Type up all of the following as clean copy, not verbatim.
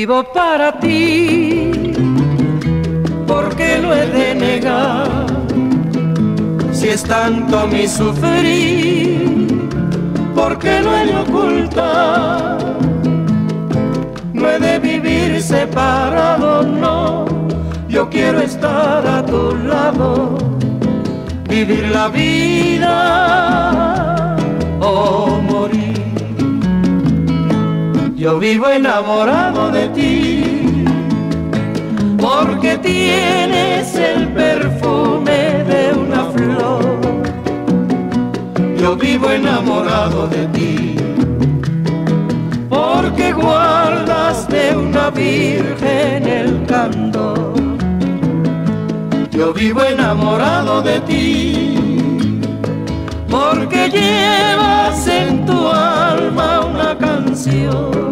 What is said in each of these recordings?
Vivo para ti, porque lo he de negar. Si es tanto mi sufrir, porque lo he de ocultar. No he de vivir separado, no. Yo quiero estar a tu lado, vivir la vida o morir. Yo vivo enamorado de ti, porque tienes el perfume de una flor. Yo vivo enamorado de ti, porque guardas de una virgen el candor. Yo vivo enamorado de ti, porque llevas en tu alma una canción,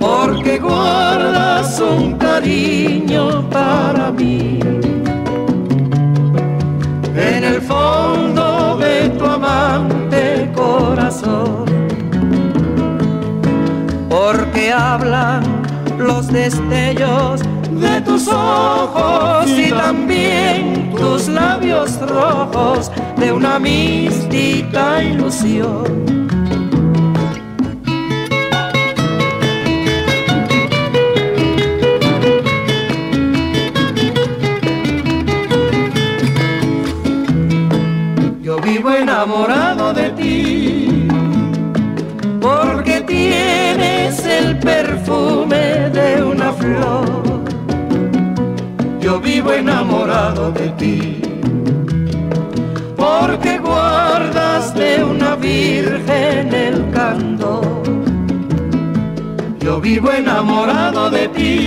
porque guardas un cariño para mí. En el fondo de tu amante corazón, porque hablan los destellos de tus ojos y también tus labios rojos de una mística ilusión. Yo vivo enamorado de ti, porque tienes el perfume de una flor. Yo vivo enamorado de ti, porque guardas de una virgen el candor. Yo vivo enamorado de ti,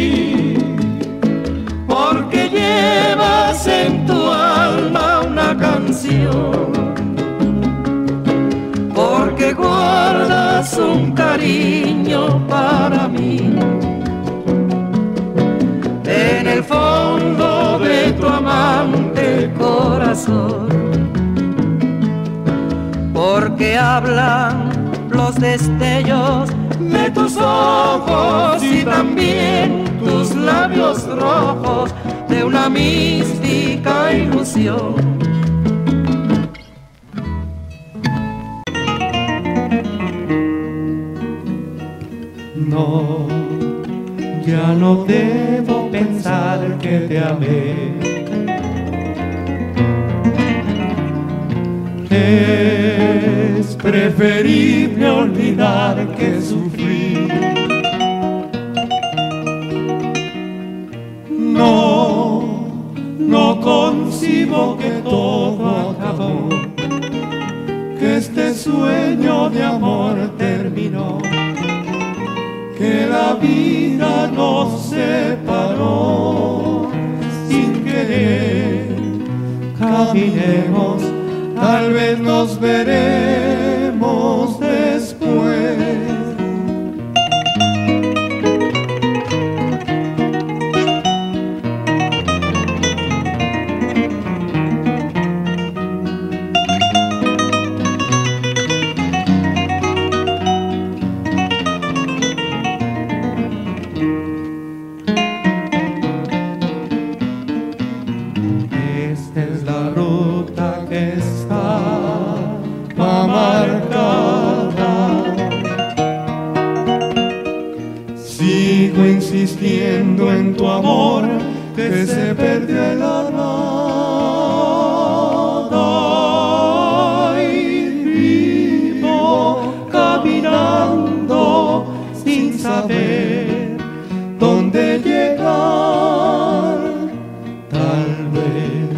porque llevas en tu alma una canción, porque guardas un cariño para mí. En el fondo de tu amante corazón, porque hablan los destellos de tus ojos y también tus labios rojos de una mística ilusión. No, ya no debo pensar que te amé. Es preferible olvidar que sufrir. No, no concibo que todo acabó, que este sueño de amor terminó, que la vida nos separó sin querer. Caminemos, tal vez nos veremos después. Insistiendo en tu amor, que se perdió en la nada, y vivo caminando sin saber dónde llegar. Tal vez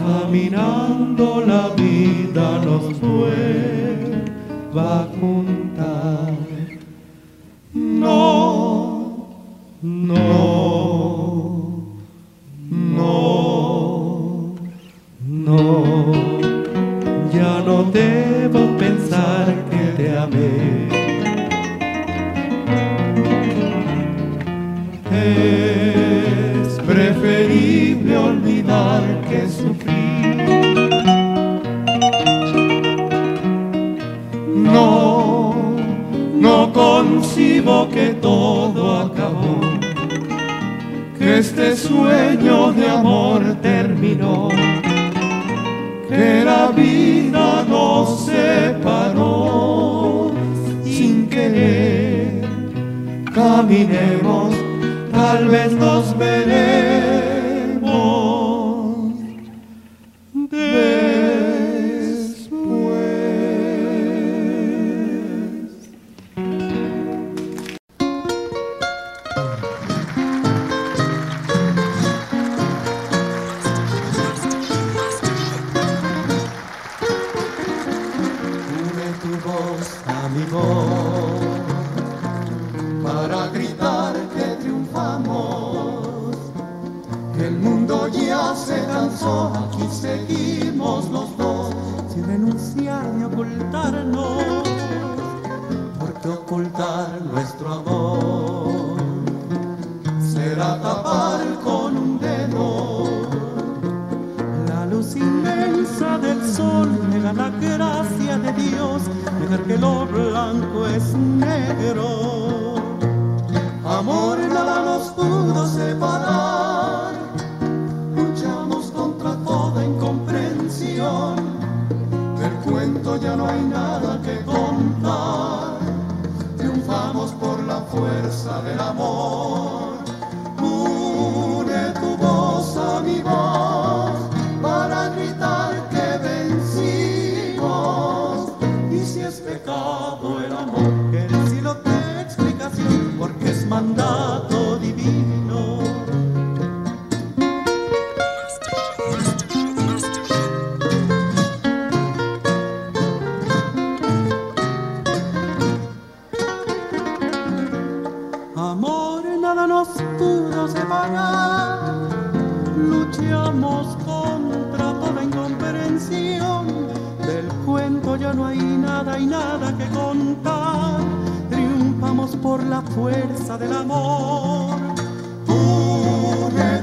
caminando la vida nos vuelva a juntar. No, no, no, no, ya no debo pensar que te amé. Es preferible olvidar que sufrir. No, no con concibo que todo acabó, que este sueño de amor terminó, que la vida nos separó sin querer. Caminemos, tal vez nos veremos después. Une tu voz a mi voz para gritar que triunfamos, que el mundo ya se cansó, aquí seguimos los dos, sin renunciar ni ocultarnos, porque ocultar nuestro amor será tapar con un dedo la luz inmensa del sol, negar la gracia de Dios, negar que lo blanco es negro. Amor nada nos pudo separar, luchamos contra toda incomprensión, del cuento ya no hay nada que contar, triunfamos por la fuerza del amor. Une tu voz a mi voz para gritar que vencimos, y si es pecado el amor, que el cielo te explicación, porque es mandato divino. Amor, nada nos pudo separar, luchamos contra toda incomprensión, del cuento ya no hay nada que contar, triunfamos por la fuerza del amor. Une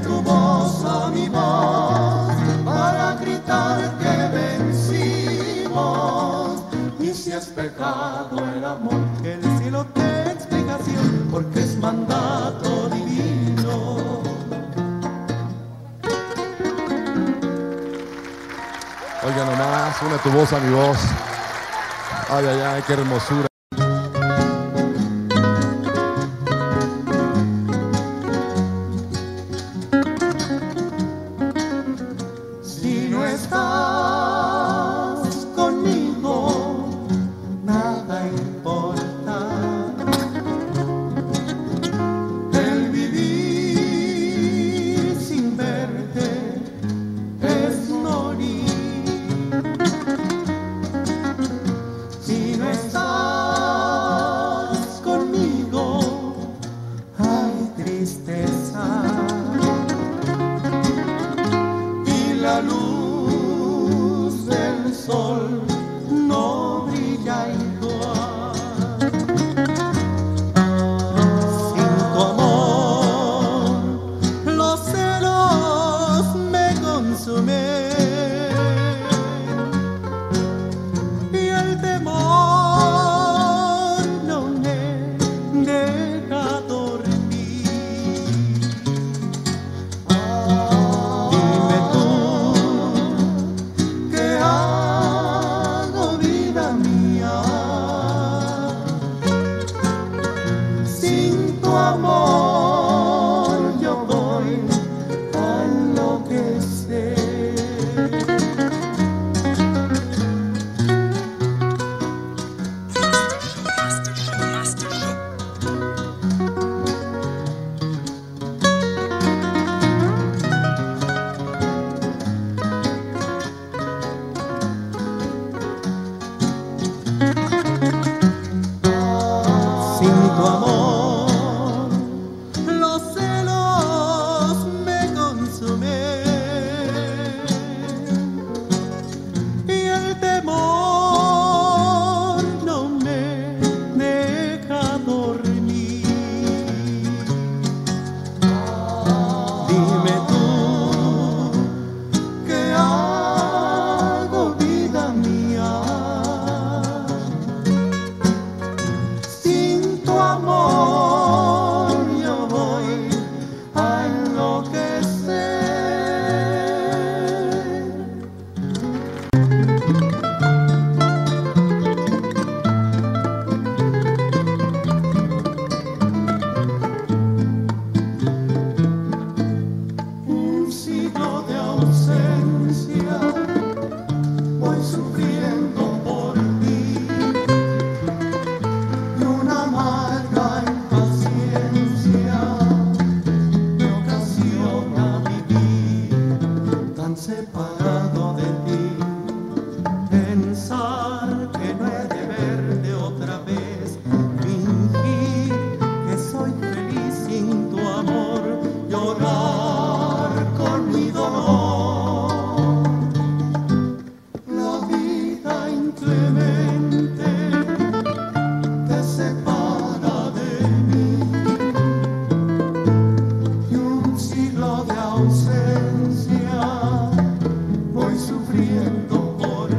tu voz a mi voz para gritar que vencimos, y si es pecado el amor, que el cielo te explicación, porque es mandato divino. Oigan nomás, une tu voz a mi voz. Ay, ay, ay, qué hermosura. Amor, yo voy a enloquecer. separado de ti. Pensar que no he de verte otra vez, fingir que soy feliz sin tu amor, llorar con mi dolor. La vida inclemente te separa de mí, y un siglo de ausencia sufriendo por ti.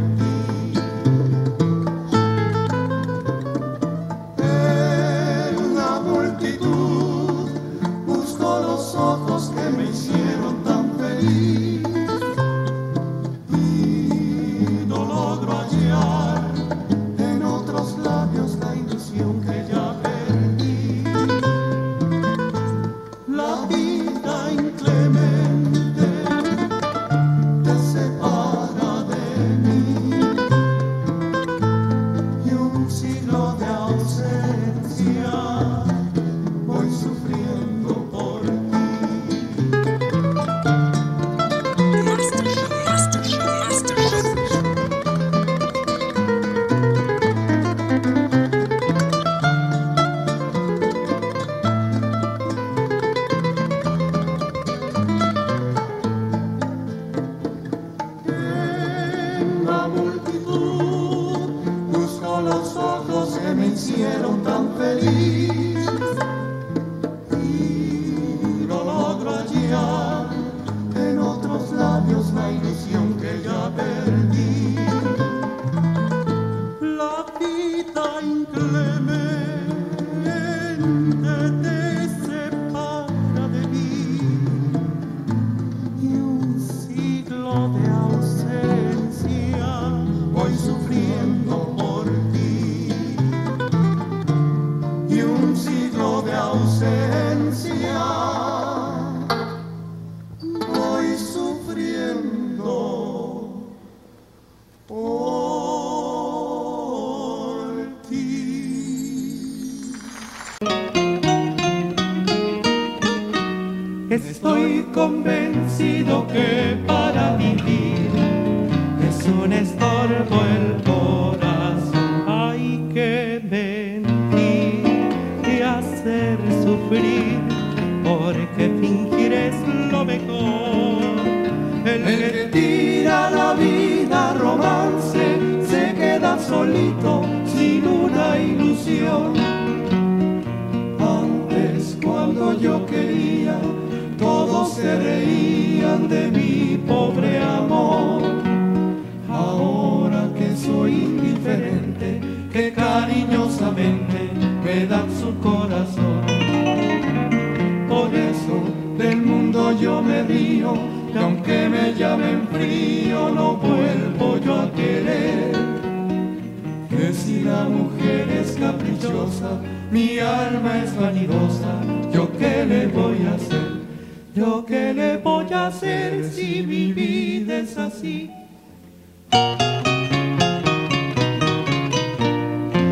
En la multitud busco los ojos que me hicieron tan feliz, y no logro hallar en otros labios la ilusión que ya perdí. La vida inclemente te separa de ausencia, voy sufriendo por ti. En la multitud busco los ojos que me hicieron tan feliz, y no logro hallar en otros labios la ilusión que ya perdí. La vida inclemente te separa de mí, y un siglo de ausencia voy sufriendo por ti, y un siglo de ausencia voy sufriendo por ti. Estoy convencido que para vivir es un estorbo el corazón. Hay que mentir y hacer sufrir, porque fingir es lo mejor. El que tira la vida a romance se queda solito sin una ilusión. Antes, cuando yo quería, todos se reían de mi pobre amor. Indiferente, que cariñosamente me dan su corazón. Por eso del mundo yo me río, y aunque me llamen frío, no vuelvo yo a querer. Que si la mujer es caprichosa, mi alma es vanidosa, ¿yo qué le voy a hacer? ¿Yo qué le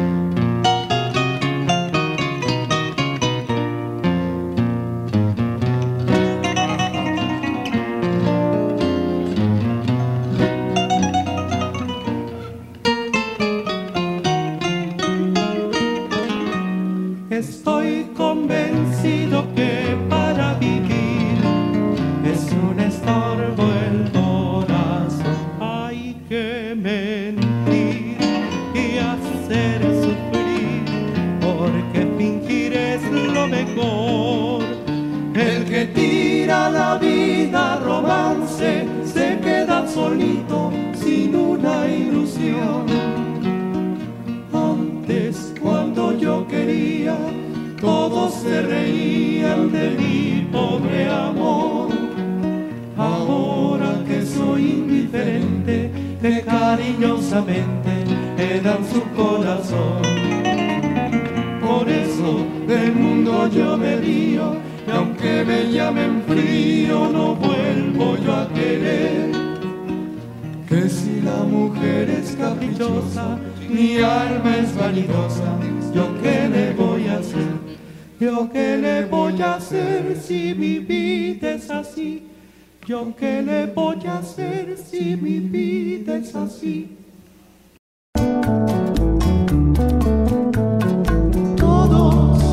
voy a hacer si mi vida es así? Estoy convencido que para vivir es un estorbo el corazón. Hay que mentir y hacer sufrir, porque fingir es lo mejor. El que tira la vida a romance se queda solito sin una ilusión. Todos se reían de mi pobre amor. Ahora que soy indiferente, que cariñosamente me dan su corazón. Por eso del mundo yo me río, y aunque me llamen frío, no vuelvo yo a querer. Que si la mujer es caprichosa, mi alma es vanidosa, ¿yo qué le voy a hacer? ¿Yo qué le voy a hacer si mi vida es así? ¿Yo qué le voy a hacer si mi vida es así? Todos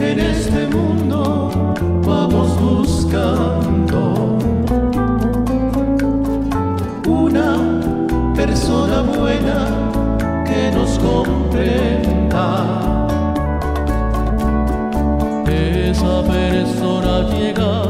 en este mundo vamos buscando una persona buena que nos comprenda. Esa persona llega.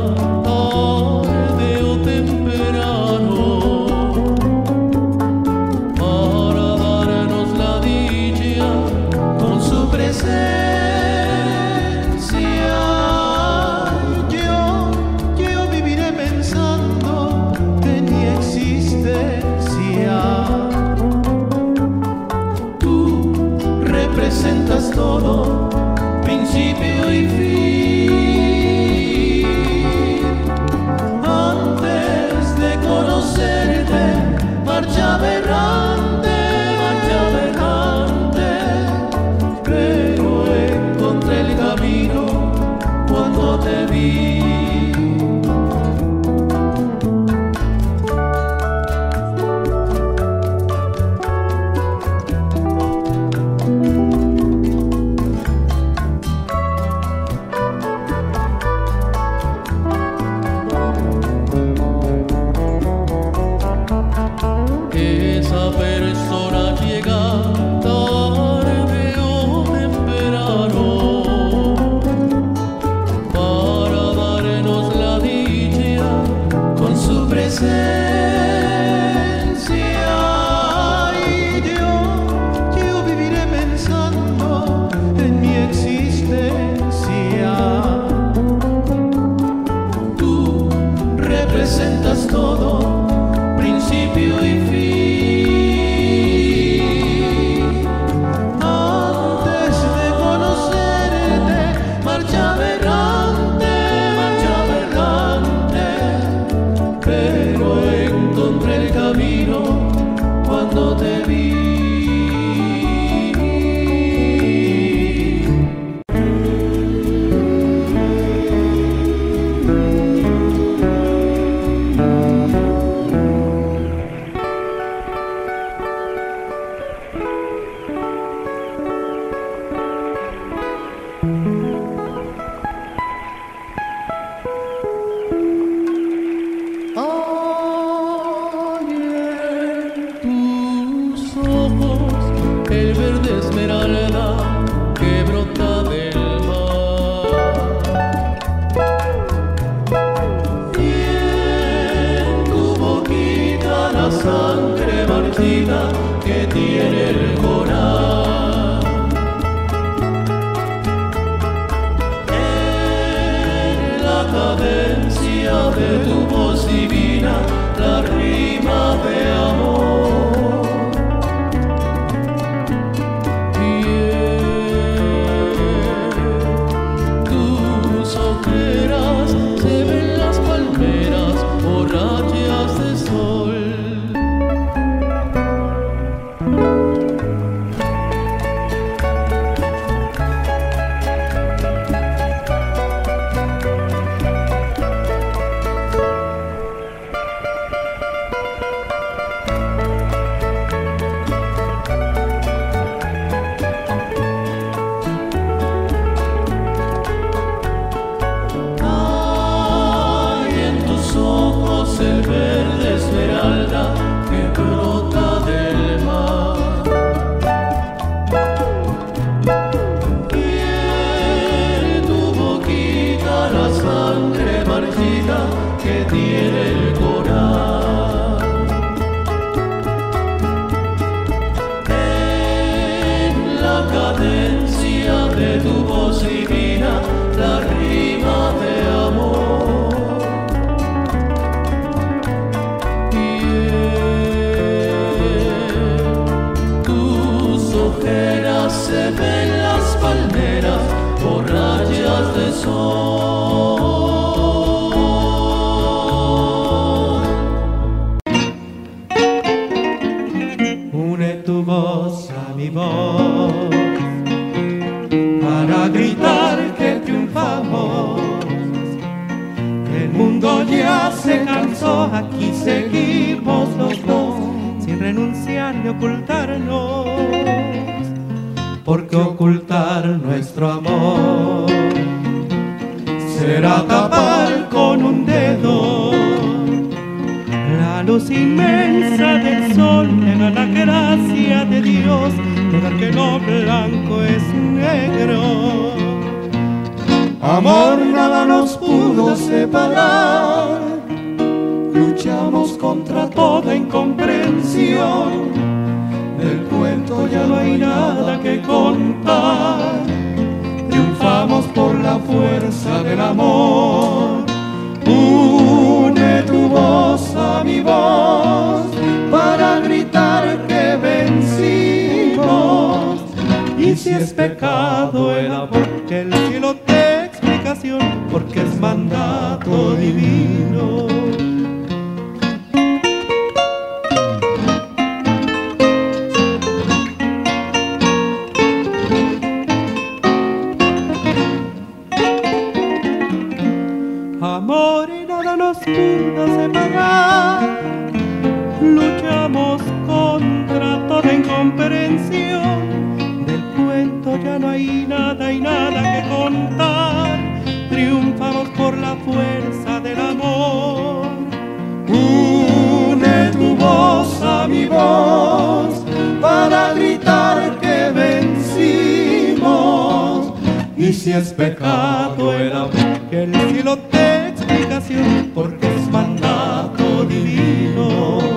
Todo, principio y fin. Antes de conocerte, marcha berrante, pero encontré el camino cuando te vi. Yeah. eso aquí seguimos los dos, sin renunciar ni ocultarnos, porque ocultar nuestro amor será tapar con un dedo la luz inmensa del sol. Negar la gracia de Dios, negar que lo blanco es negro. Amor nada nos pudo separar, luchamos contra toda incomprensión. Del cuento ya no hay nada que contar, triunfamos por la fuerza del amor. Une tu voz a mi voz para gritar que vencimos. Y si es pecado el amor, que el cielo te porque es mandato divino. Amor y nada nos pudo separar, luchamos contra toda incomprensión. Del cuento ya no hay nada que contar, triunfamos por la fuerza del amor. Une tu voz a mi voz para gritar que vencimos. Y si es pecado el amor, que el cielo te explicación, porque es mandato divino.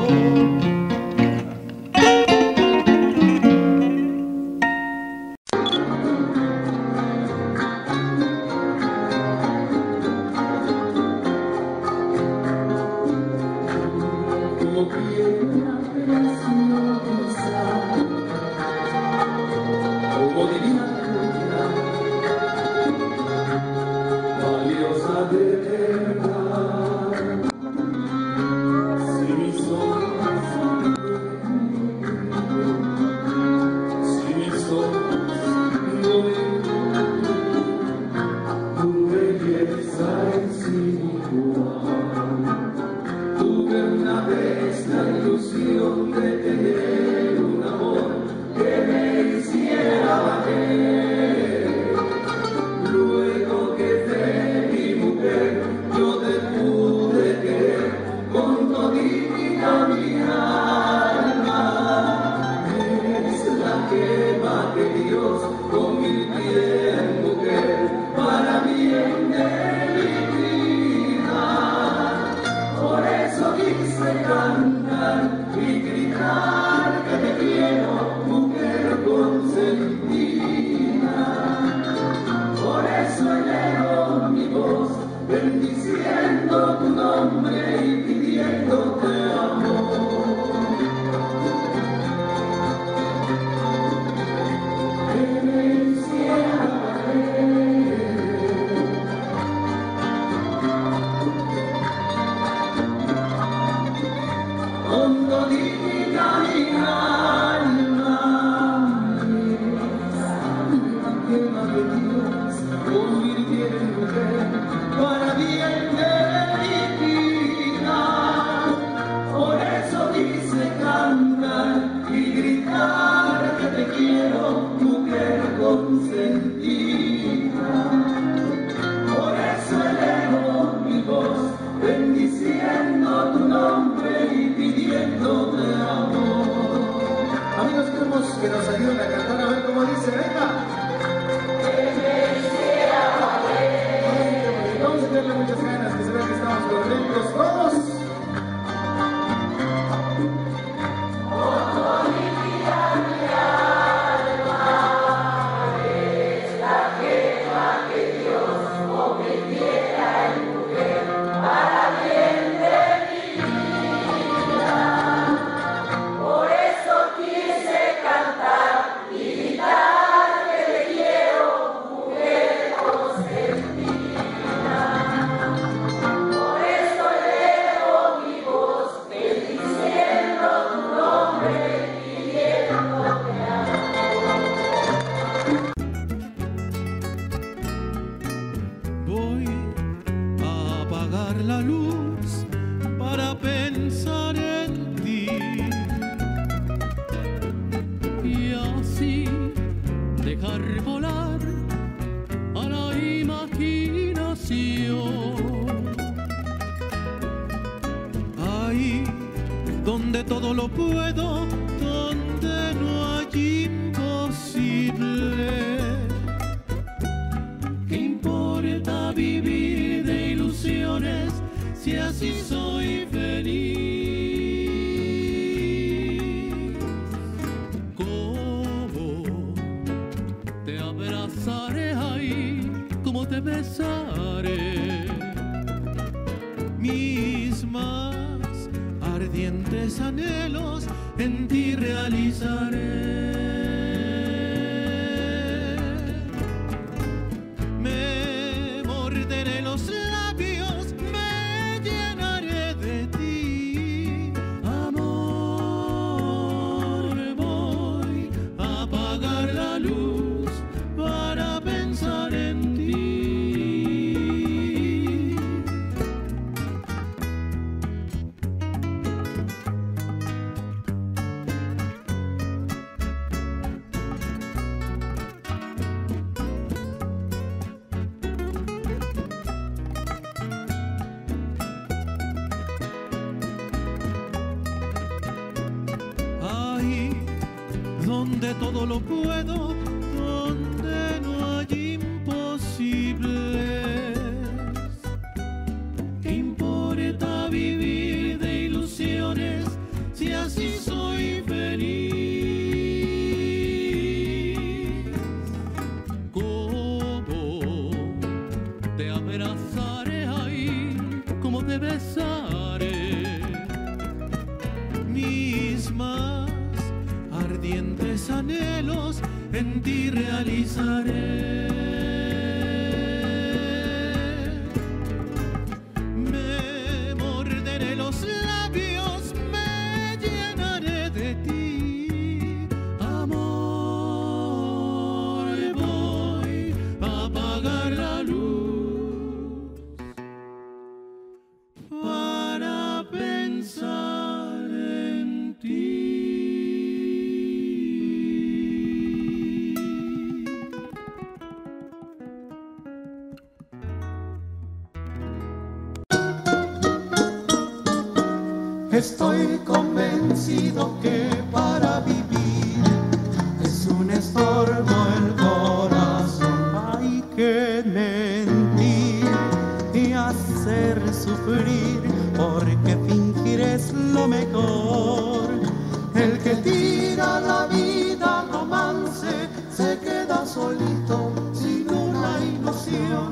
Hondo divino. donde todo lo puedo, donde no hay imposible. ¿Qué importa vivir de ilusiones si así soy feliz? ¿Cómo te abrazaré ahí? ¿Cómo te besaré? Mis más ardientes anhelos en ti realizaré. Me morderé los labios, me llenaré de ti. Amor, voy a apagar la luz para pensar en ti. Donde todo lo puedo, donde no hay imposibles. ¿Qué importa vivir de ilusiones si así soy feliz? ¿Cómo te abrazaré ahí? ¿Cómo te besaré? Mis manos ardientes anhelos en ti realizaré. Me morderé los labios, me llenaré de ti. Amor, voy a apagar la luz para pensar en ti. Estoy convencido que para vivir es un estorbo el corazón. Hay que mentir y hacer sufrir, porque fingir es lo mejor. El que tira la vida romance se queda solito sin una ilusión.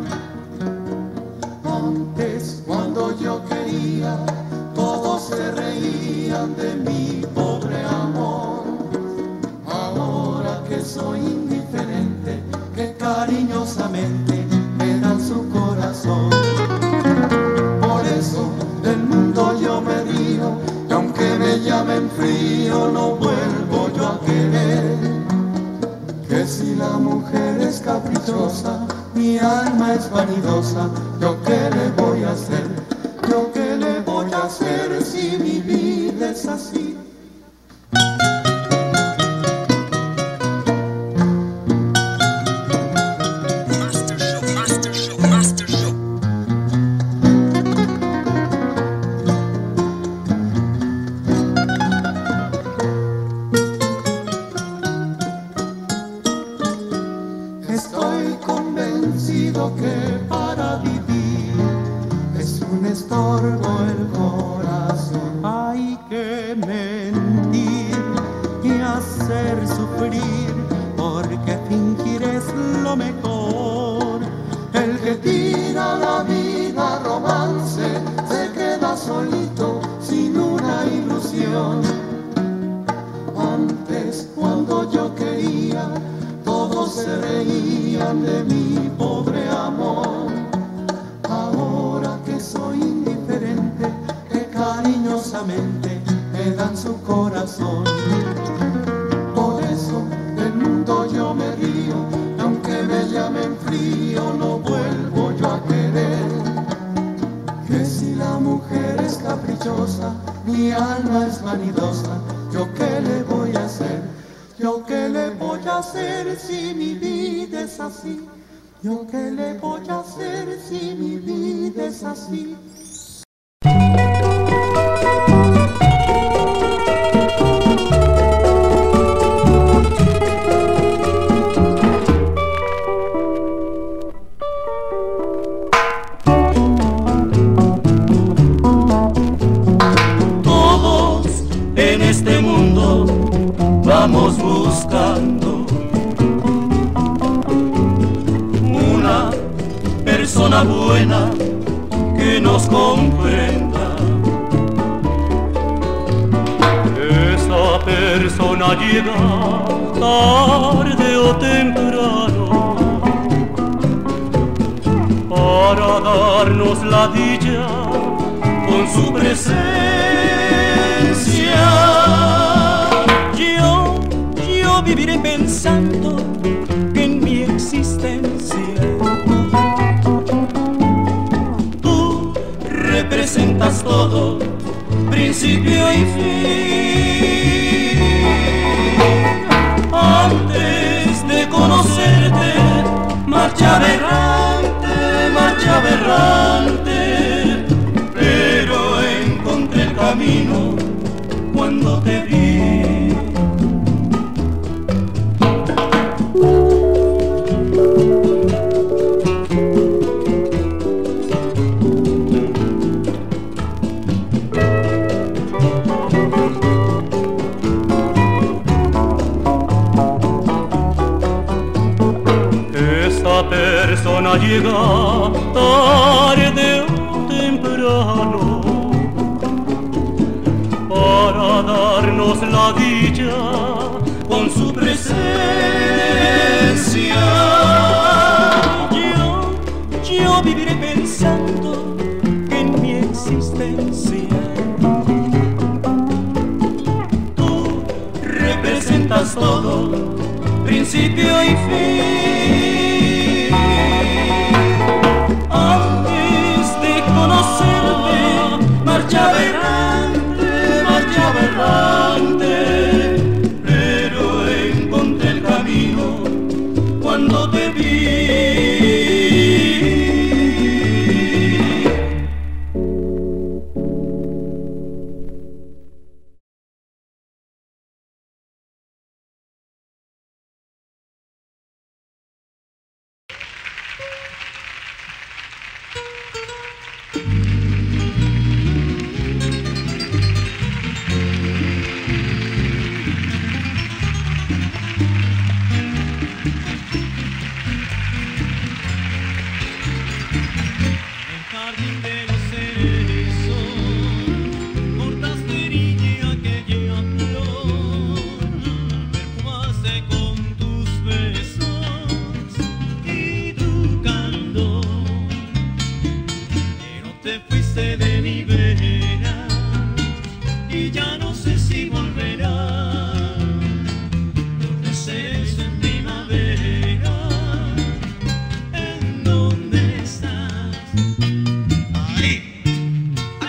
Antes, cuando yo quería, todos se reían de mi pobre amor. Ahora que soy indiferente, que cariñosamente me dan su corazón. Por eso del mundo yo me río, y aunque me llamen frío, no vuelvo yo a querer. Que si la mujer es caprichosa, mi alma es vanidosa, ¿yo qué le voy a hacer? ¿Yo qué le voy a hacer si mi vida es así? Estoy convencido que para vivir es un estorbo el corazón. Hay que mentir y hacer sufrir, porque fingir es lo mejor. El que tira la vida romance se queda solito sin una ilusión. Antes, cuando yo quería, todos se reían de mi pobre amor. Ahora que soy indiferente, que cariñosamente me dan su corazón. Por eso del mundo yo me río, y aunque me llamen frío, no vuelvo yo a querer. Que si la mujer es caprichosa, mi alma es vanidosa, ¿yo qué le voy a hacer? ¿Yo qué le voy a hacer si mi vida es así? ¿Yo qué le voy a hacer si mi vida es así? estamos buscando una persona buena que nos comprenda. Esa persona llega tarde o temprano para darnos la dicha con su presencia. Yo viviré pensando que en mi existencia tú representas todo, principio y fin. Antes de conocerte, marcha errante, pero encontré el camino cuando te vi. Esta persona llega tarde o temprano para darnos la dicha con su presencia. Yo viviré pensando que en mi existencia tú representas todo, principio y fin. Marchaba errante, pero encontré el camino cuando te vi.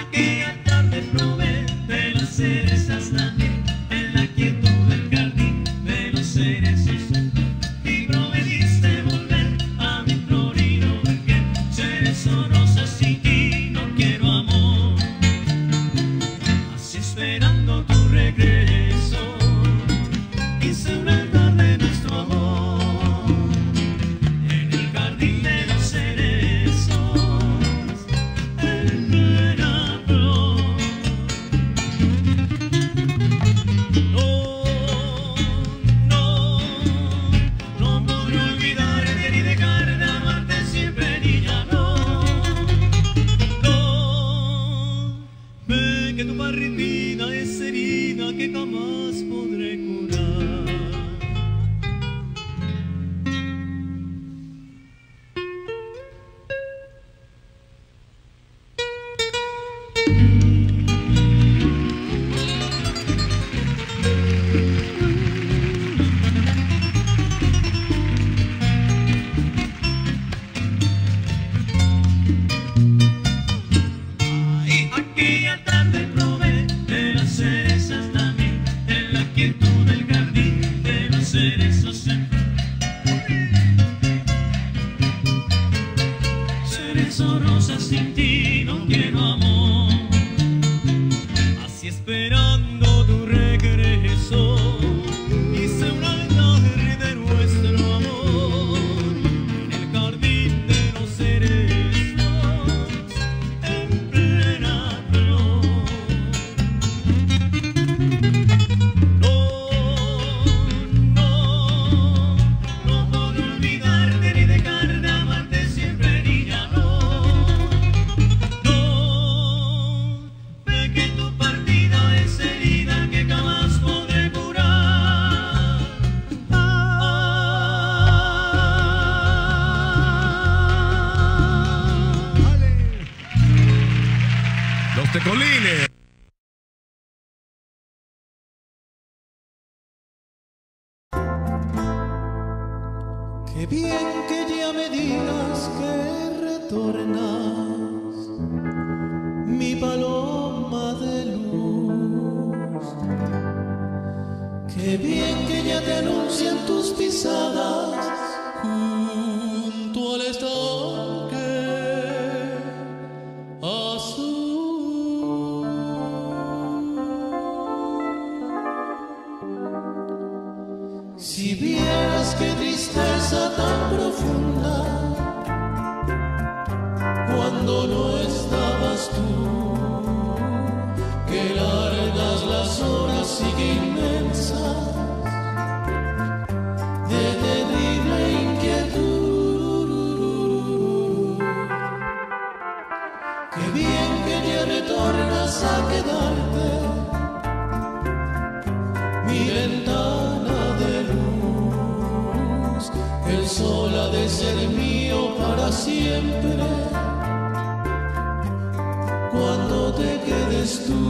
Aquella tarde probé de las cerezas también, en la quietud del Qué bien que ya me digas que retornas, mi paloma de luz. Qué bien que ya te anuncian tus pisadas junto al estanque azul. Si vieras qué tristeza tan profunda cuando no estabas tú, qué largas las horas y qué inmensas de terrible inquietud. Qué bien que ya retornas a quedarte, mi ventana de luz. El sol ha de ser mío para siempre cuando te quedes tú.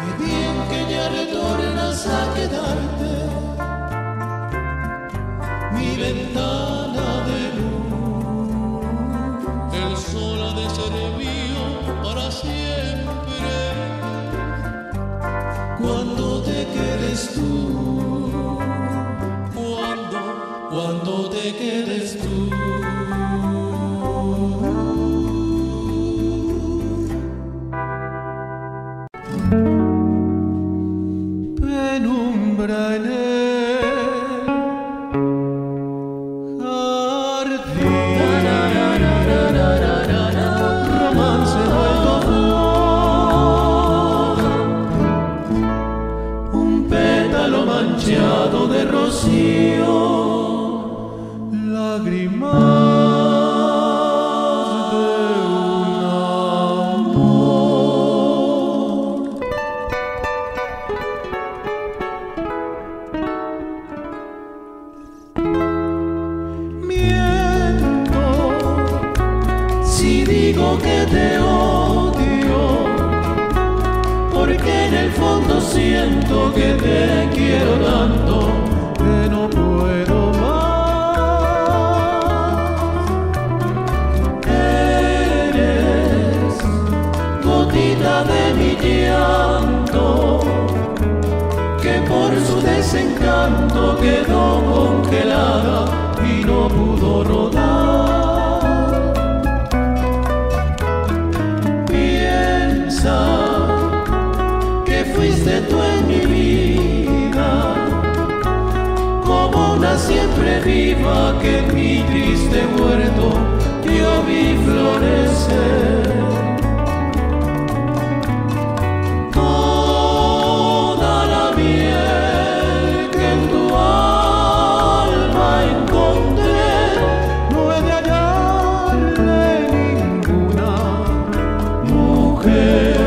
Qué bien que ya retornas a quedarte, mi ventana de luz. El sol ha de ser mío para siempre cuando te quedes tú, cuando te quedes tú. Penumbra en el jardín, romance vuelto flor, un pétalo manchado de rocío, lágrimas. Digo que te odio, porque en el fondo siento que te quiero tanto que no puedo más. Eres gotita de mi llanto, que por su desencanto quedó congelada y no pudo rodar. Fuiste tú en mi vida, como una siempre viva que en mi triste huerto yo vi florecer. Toda la miel que en tu alma encontré, no he de hallarle ninguna mujer.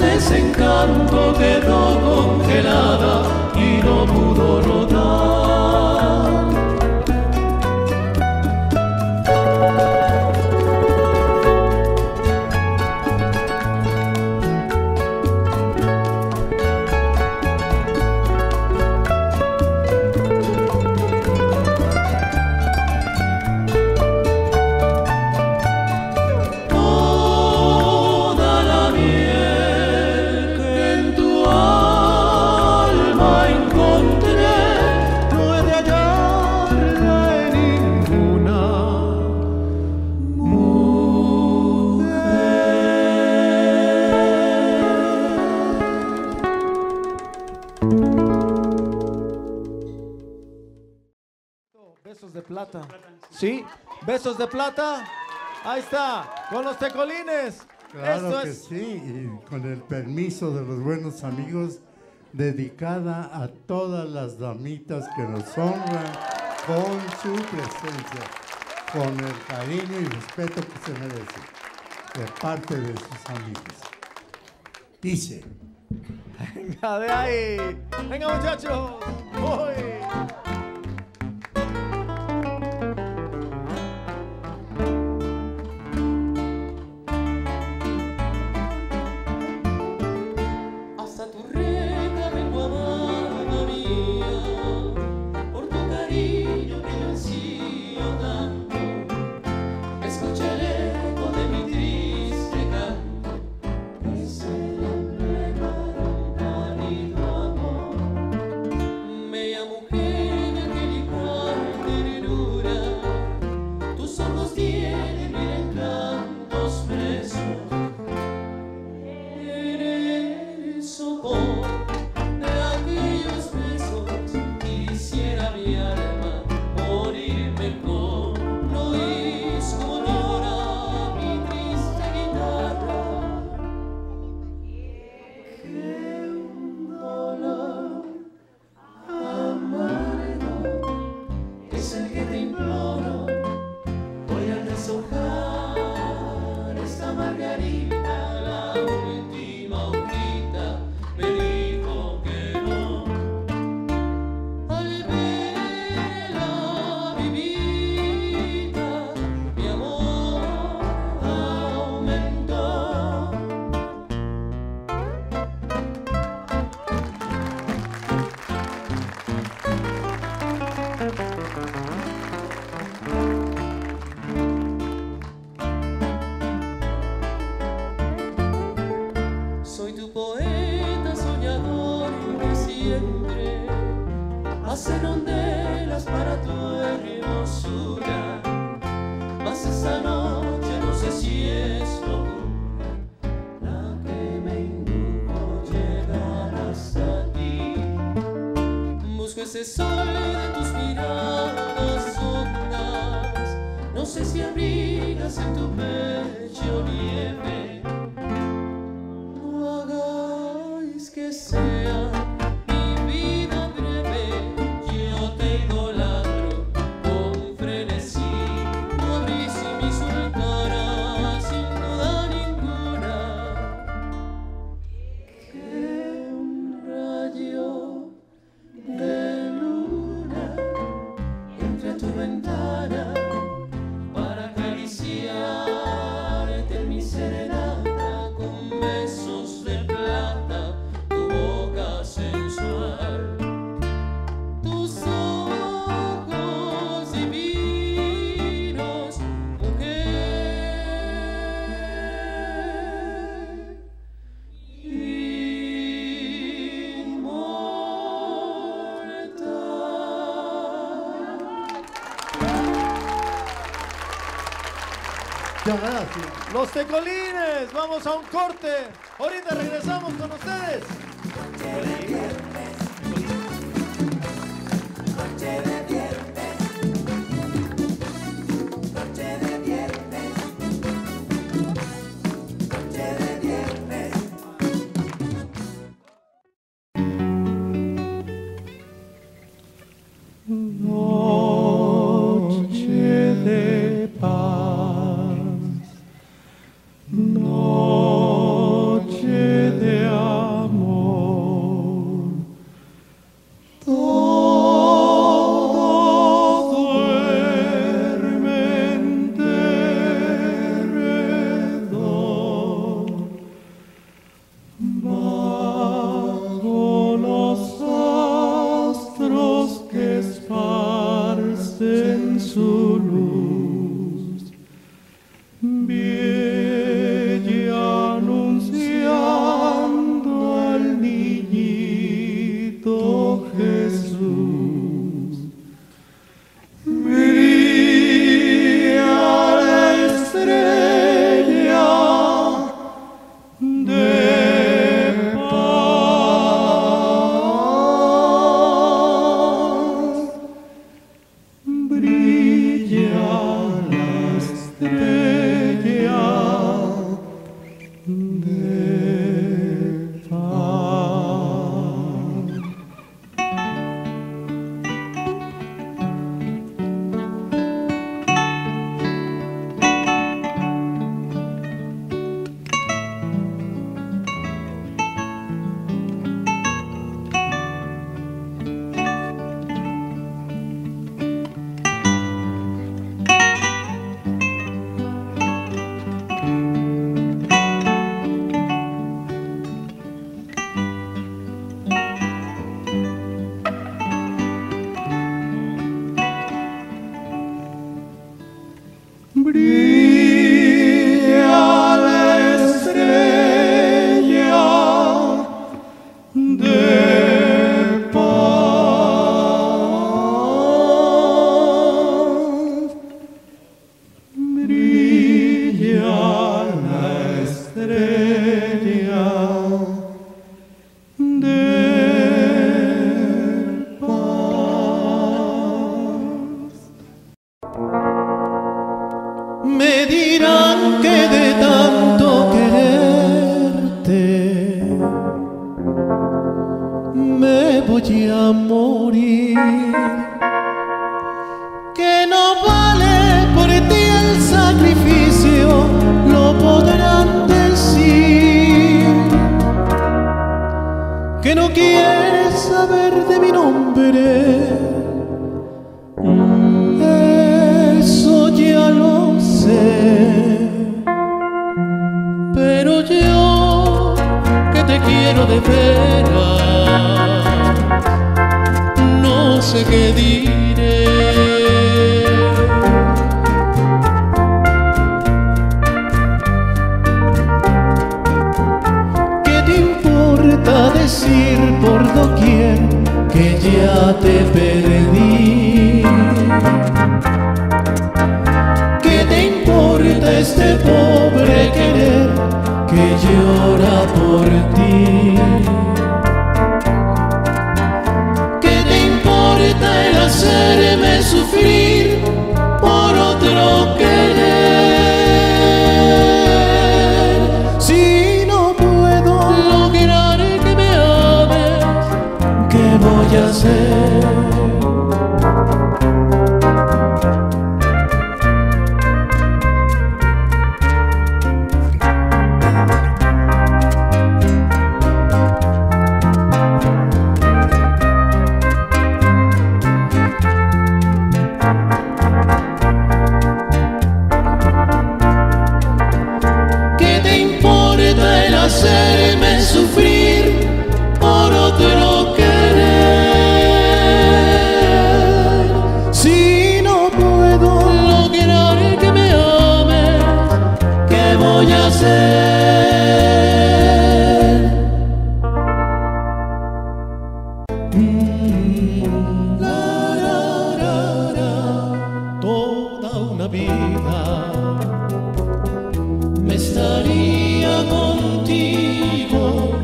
Desencanto quedó congelada y no pudo rodar. Encontré Besos de plata. Sí, besos de plata. Ahí está, con los Tecolines. Claro. Esto que es... sí, y con el permiso de los buenos amigos, dedicada a todas las damitas que nos honran con su presencia, con el cariño y respeto que se merece de parte de sus amigos. Dice. Venga de ahí. Venga, muchachos. Voy. Los Tecolines, vamos a un corte. Ahorita regresamos con ustedes. Noche de amor, brilla la estrella de paz. Brilla la estrella de paz. Brilla la estrella de paz. Me dirán que de tanto quererte me voy a morir, que no vale por ti el sacrificio, lo podrán decir, que no quieres saber de mi nombre. Pero yo, que te quiero de veras, no sé qué diré. ¿Qué te importa decir por doquier que ya te perdí? Este pobre querer que llora por ti. ¿Qué te importa el hacerme sufrir por otro querer? Si no puedo lograr que me ames, ¿qué voy a hacer? Hacerme sufrir por otro querer. Si no puedo lograr que me ames, ¿qué voy a hacer? La, la, la, la. Toda una vida me estaría contigo,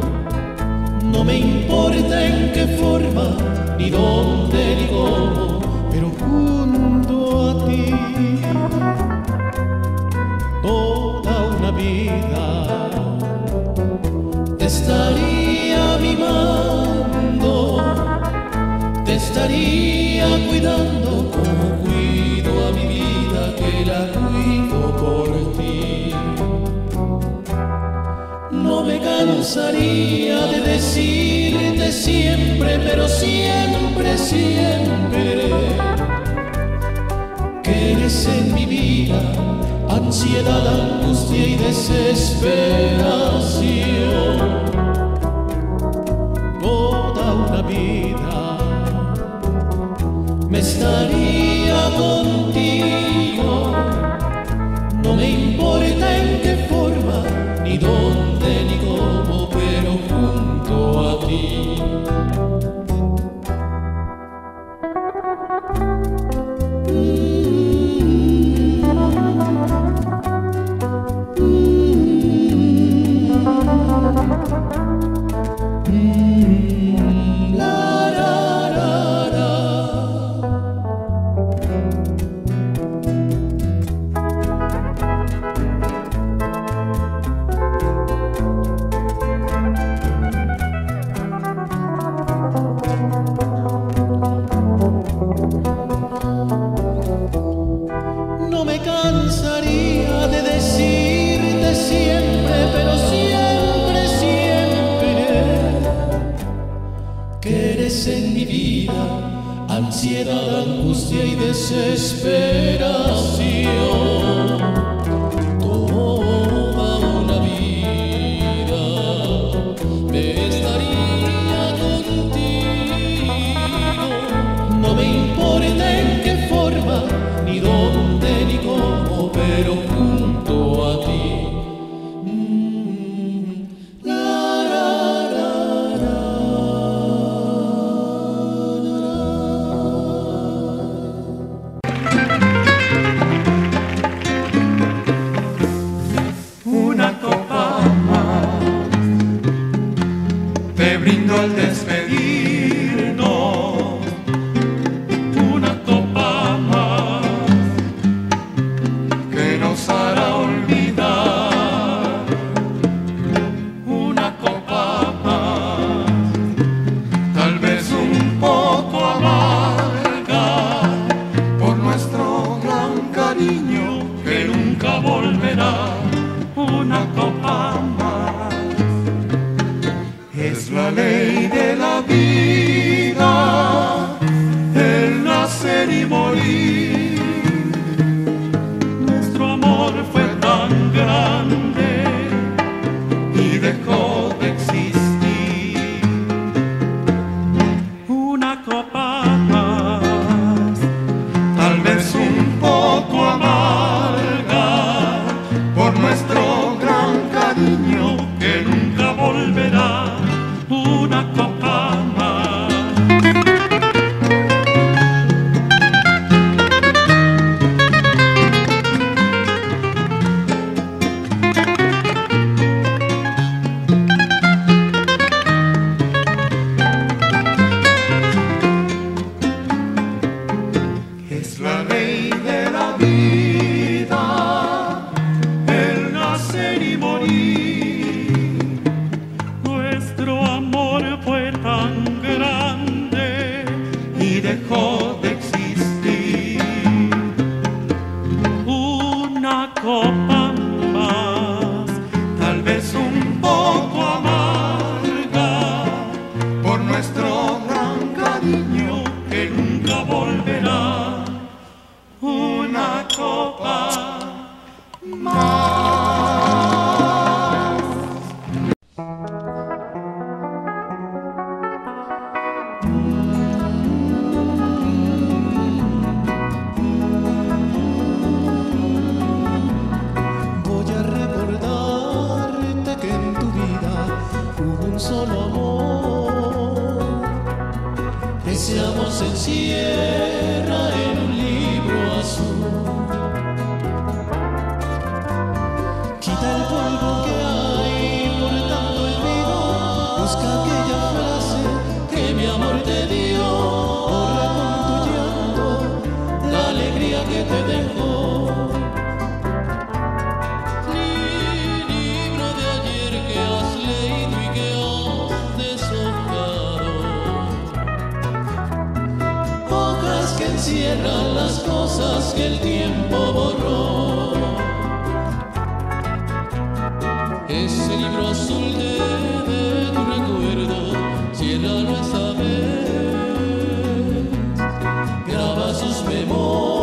no me importa en qué forma, ni dónde, ni cómo, pero junto a ti, toda una vida te estaría mimando, te estaría cuidando como cuido a mi vida, que la cuido por ti. No me cansaría de decirte siempre, pero siempre, siempre, que eres en mi vida ansiedad, angustia y desesperación. Toda una vida me estaría contigo, no me importa en qué forma, ni dónde, ni cómo, pero junto a ti. La, la, la, la. Quisiera la angustia y desesperación. Toda una vida me estaría contigo. No me importa en qué forma, ni dónde, ni cómo, pero junto a ti. Al despedirnos, una copa más que nos hará olvidar, una copa más, tal vez un poco amarga, por nuestro gran cariño que nunca volverá, una copa más. La ley de la vida, el nacer y morir. Nuestro amor fue tan grande y dejó de existir. Una copa más, tal vez un poco amarga, por nuestro gran cariño que nunca volverá. Una copa más. Es la ley de la vida, el nacer y morir. Dejó de existir una copa más, tal vez un poco amarga, por nuestro gran cariño que nunca volverá, una copa más. Solo amor, ese amor se encierra en un libro azul. Quita el polvo que hay por tanto olvido, busca aquella frase que mi amor te dio, borra con tu llanto la alegría que te dejó. Encierran las cosas que el tiempo borró. Ese libro azul de tu recuerdo, ciérralo esta vez. Graba sus memorias en tu corazón.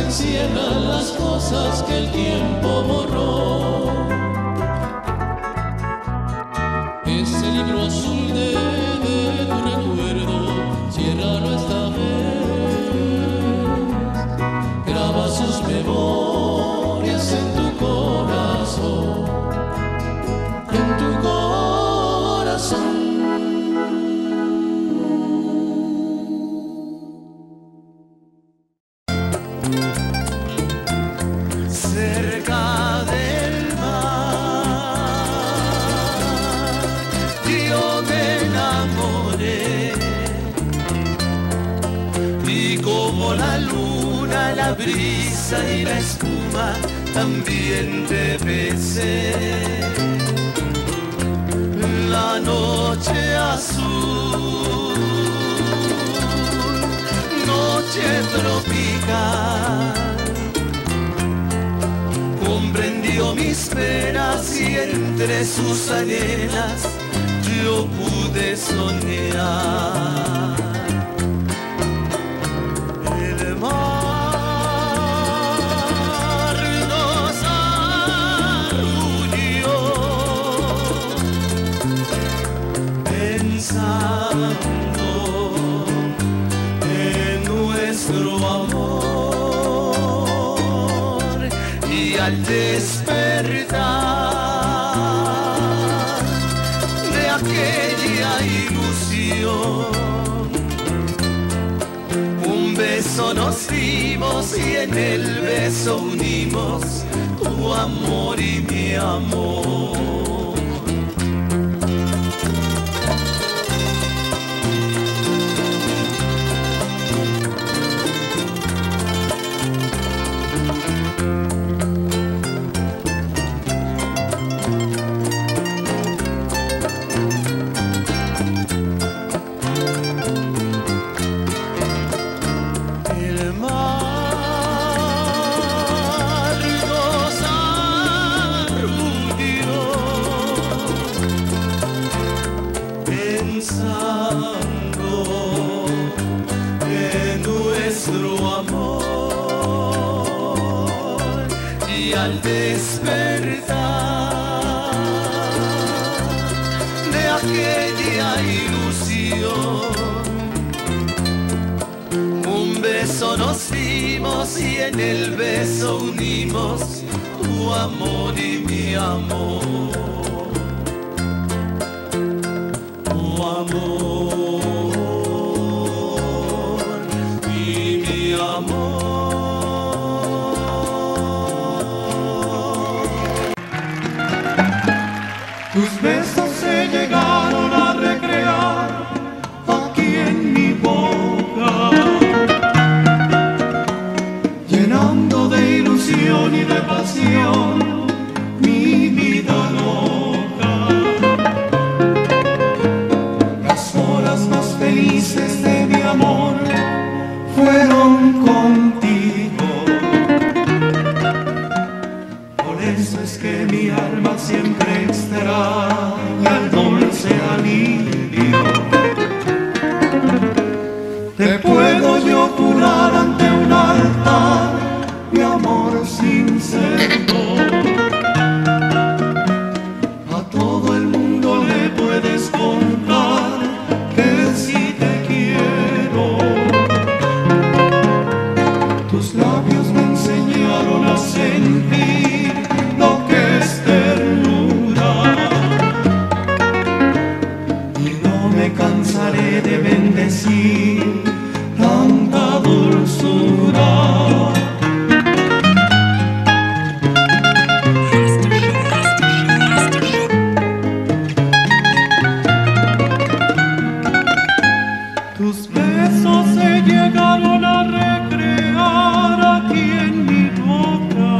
Encierran las cosas que el tiempo borró. Ese libro azul de tu recuerdo, ciérralo esta vez. Graba sus memorias en tu corazón, en tu corazón. cerca del mar. Yo me enamoré y como la luna, la brisa y la espuma también te besé. La noche azul, noche tropical, comprendió mis penas y entre sus arenas yo pude soñar. El mar nos arrulló pensando en nuestro amor, y al despertar de aquella ilusión, un beso nos dimos y en el beso unimos tu amor y mi amor. Pensando en nuestro amor, y al despertar de aquella ilusión, un beso nos dimos y en el beso unimos tu amor y mi amor. Tus besos se llegaron a recrear aquí en mi boca, llenando de ilusión y de pasión mi vida loca. Las horas más felices de mi amor fueron contigo, por eso es que mi alma siempre extraña el dulce alivio. Te puedo yo jurar ante un altar mi amor sincero. A todo el mundo le puedes contar que sí te quiero. Tus labios me enseñaron a sentir lo que es ternura, y no me cansaré de bendecir tanta dulzura. Tus besos se llegaron a recrear aquí en mi boca,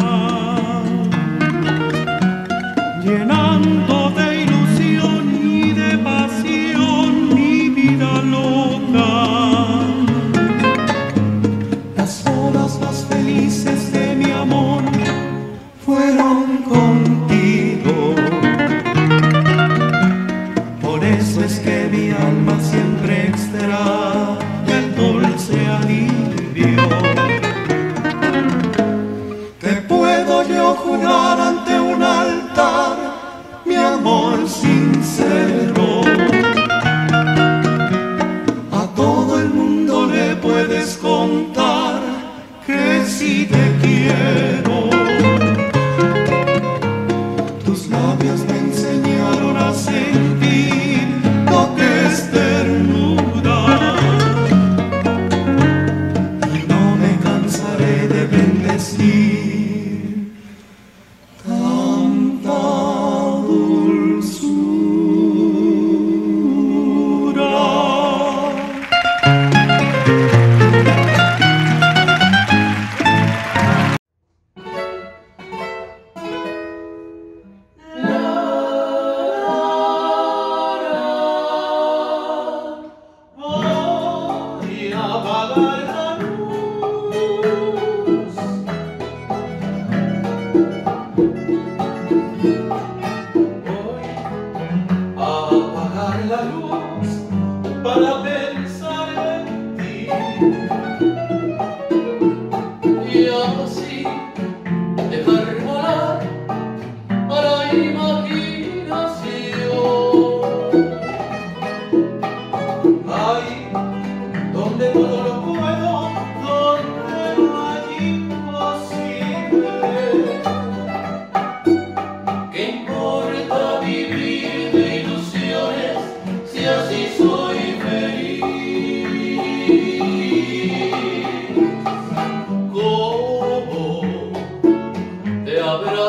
llenando de ilusión y de pasión mi vida loca. Las horas más felices de mi amor fueron contigo, por eso es que mi alma siempre extraña el dulce alivio. Te puedo yo jurar ante un altar mi amor sincero. A todo el mundo le puedes contar que sí te quiero.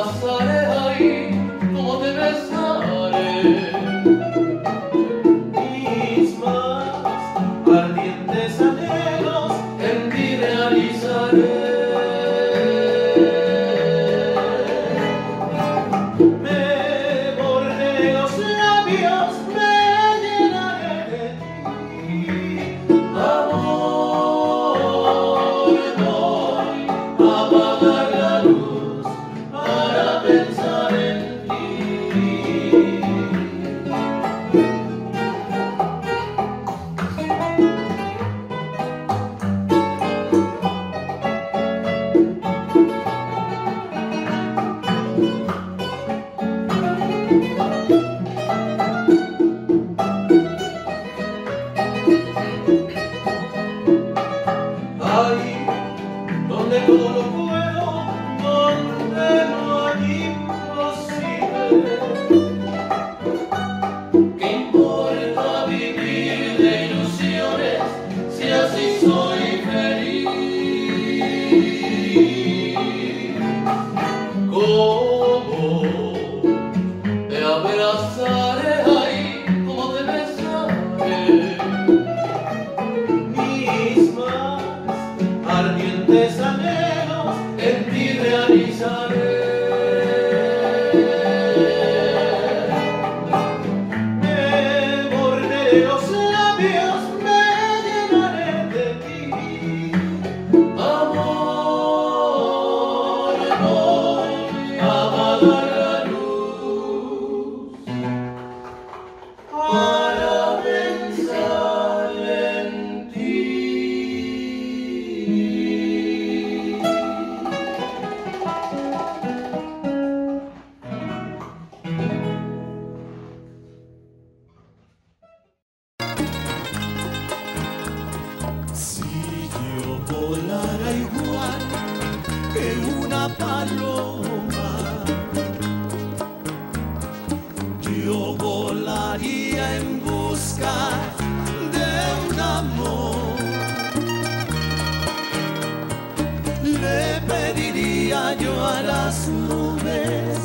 abrazaré ahí, como te besaré. Mis más ardientes anhelos en ti realizaré. Me borré los labios, me llenaré de ti. Amor, voy a apagar la luz para pensar en ti. Ahí donde todo lo puedo, donde no hay imposible. ¿Qué importa vivir de ilusiones si así soy feliz? ¿Cómo te abrazaré ahí? ¿Cómo te besaré? Mis más ardientes anhelos en ti realizaré. Los labios me llenaré de ti. Amor, voy a apagar la luz para pensar en ti. Volara igual que una paloma, yo volaría en busca de un amor. Le pediría yo a las nubes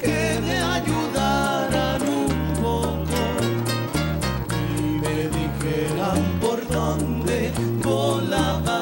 que me ayudaran un poco y me dijeran por dónde volaba.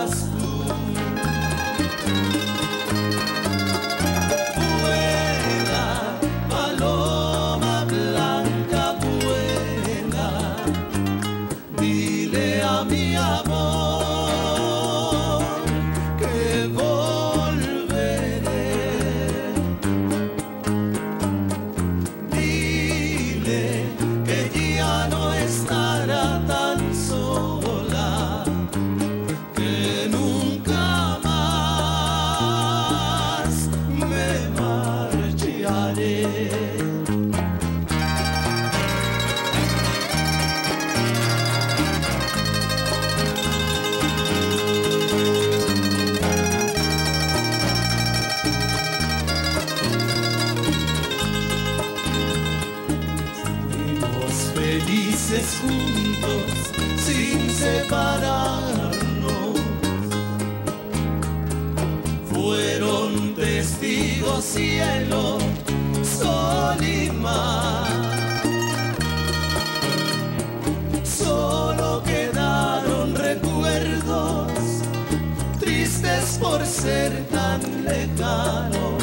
Felices juntos, sin separarnos, fueron testigos cielo, sol y mar. Solo quedaron recuerdos, tristes por ser tan lejanos,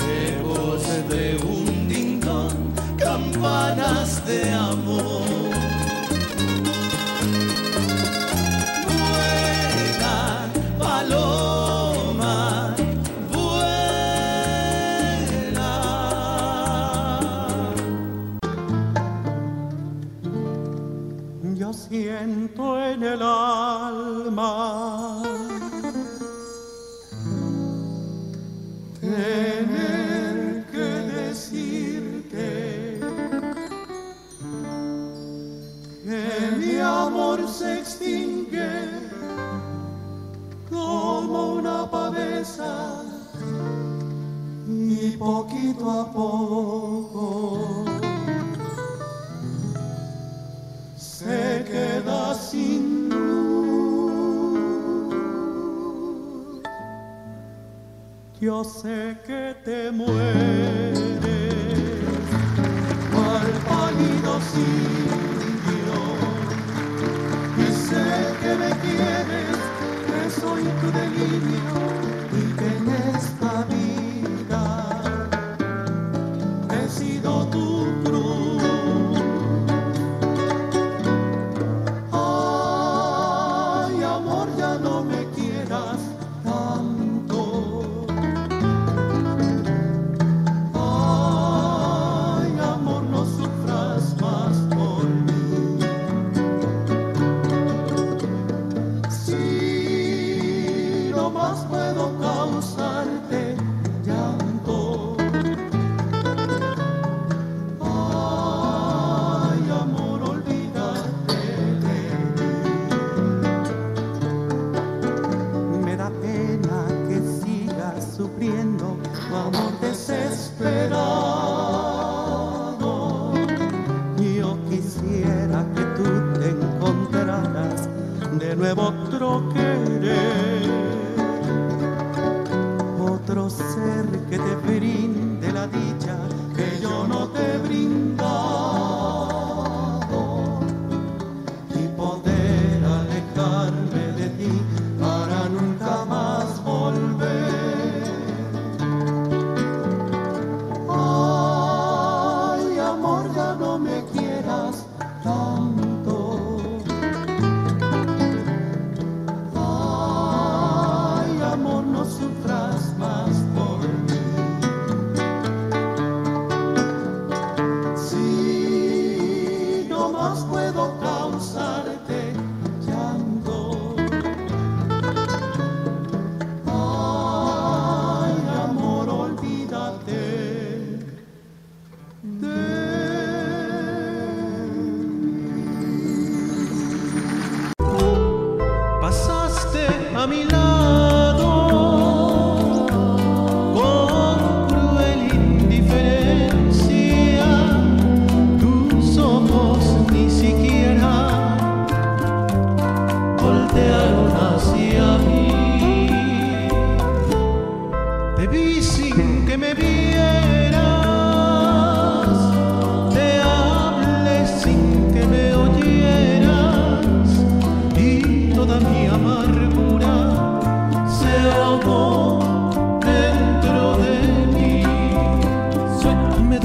lejos de un ding-dong, campanas de amor. Siento en el alma tener que decirte que mi amor se extingue como una pavesa y poquito a poco se queda sin luz. Yo sé que te mueres, cual pálido indio, y sé que me quieres, que soy tu delirio, y que en esta vida he sido tu cruz. Ay, amor, ya no me quieras tanto. Ay, amor, no sufras más por mí. Si no más puedo causarte llanto. Ay, amor, olvídate de mí. Me da pena que sigas sufriendo tu amor desesperado. Yo quisiera que tú te encontraras de nuevo otro querer, otro ser que te brinde la dicha que yo no te he brindado, y poder alejarme de ti para nunca más volver. Ay, amor, ya no me quieras tanto. Ay, amor, no sufras más por mí. Si no más puedo causarte llanto. Ay, amor, olvídate de mí. Pasaste a mi lado con cruel indiferencia, tus ojos ni siquiera voltearon hacia mí. Te vi sin que me vieras, te hablé sin que me oyeras, y toda mi amargura se ahogó dentro de mí. Me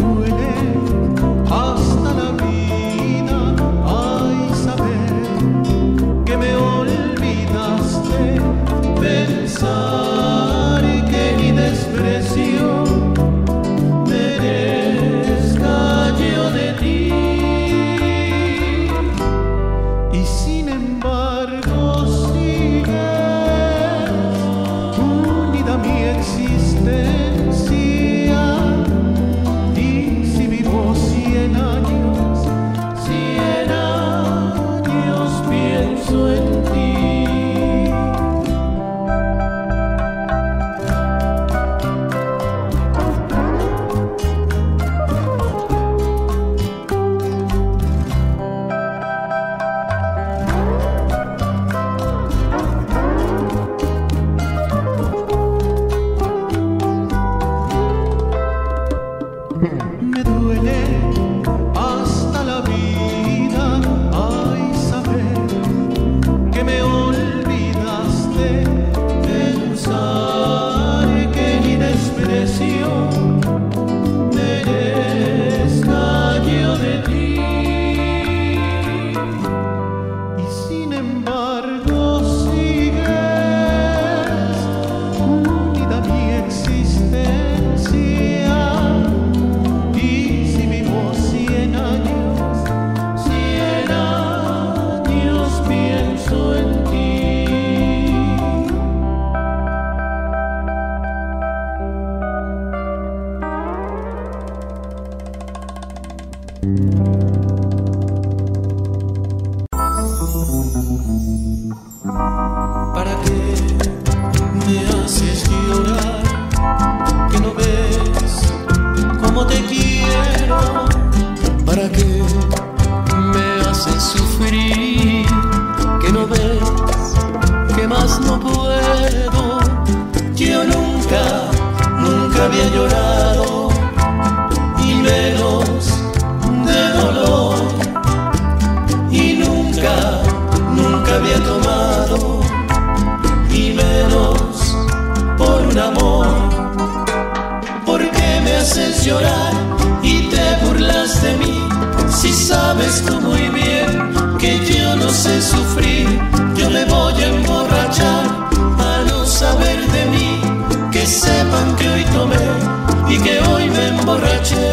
duele hasta la vida, ay, saber que me olvidaste, pensar que mi desprecio merezca yo de ti. Y sin embargo sigues unida a mi existencia, y si vivo 100 años pienso en ti. Me duele hasta la vida, ay, saber que me olvidaste, pensar que mi desprecio merezca yo de ti. Y sin embargo sigues unida a mi existencia, y si vivo 100 años pienso en ti. ¿Para qué me haces llorar? ¿Que no ves cómo te quiero? ¿Para qué me haces sufrir? ¿Que no ves que más no puedo? Yo nunca haces llorar y te burlas de mí. Si sabes tú muy bien que yo no sé sufrir, yo me voy a emborrachar a no saber de mí. Que sepan que hoy tomé y que hoy me emborraché.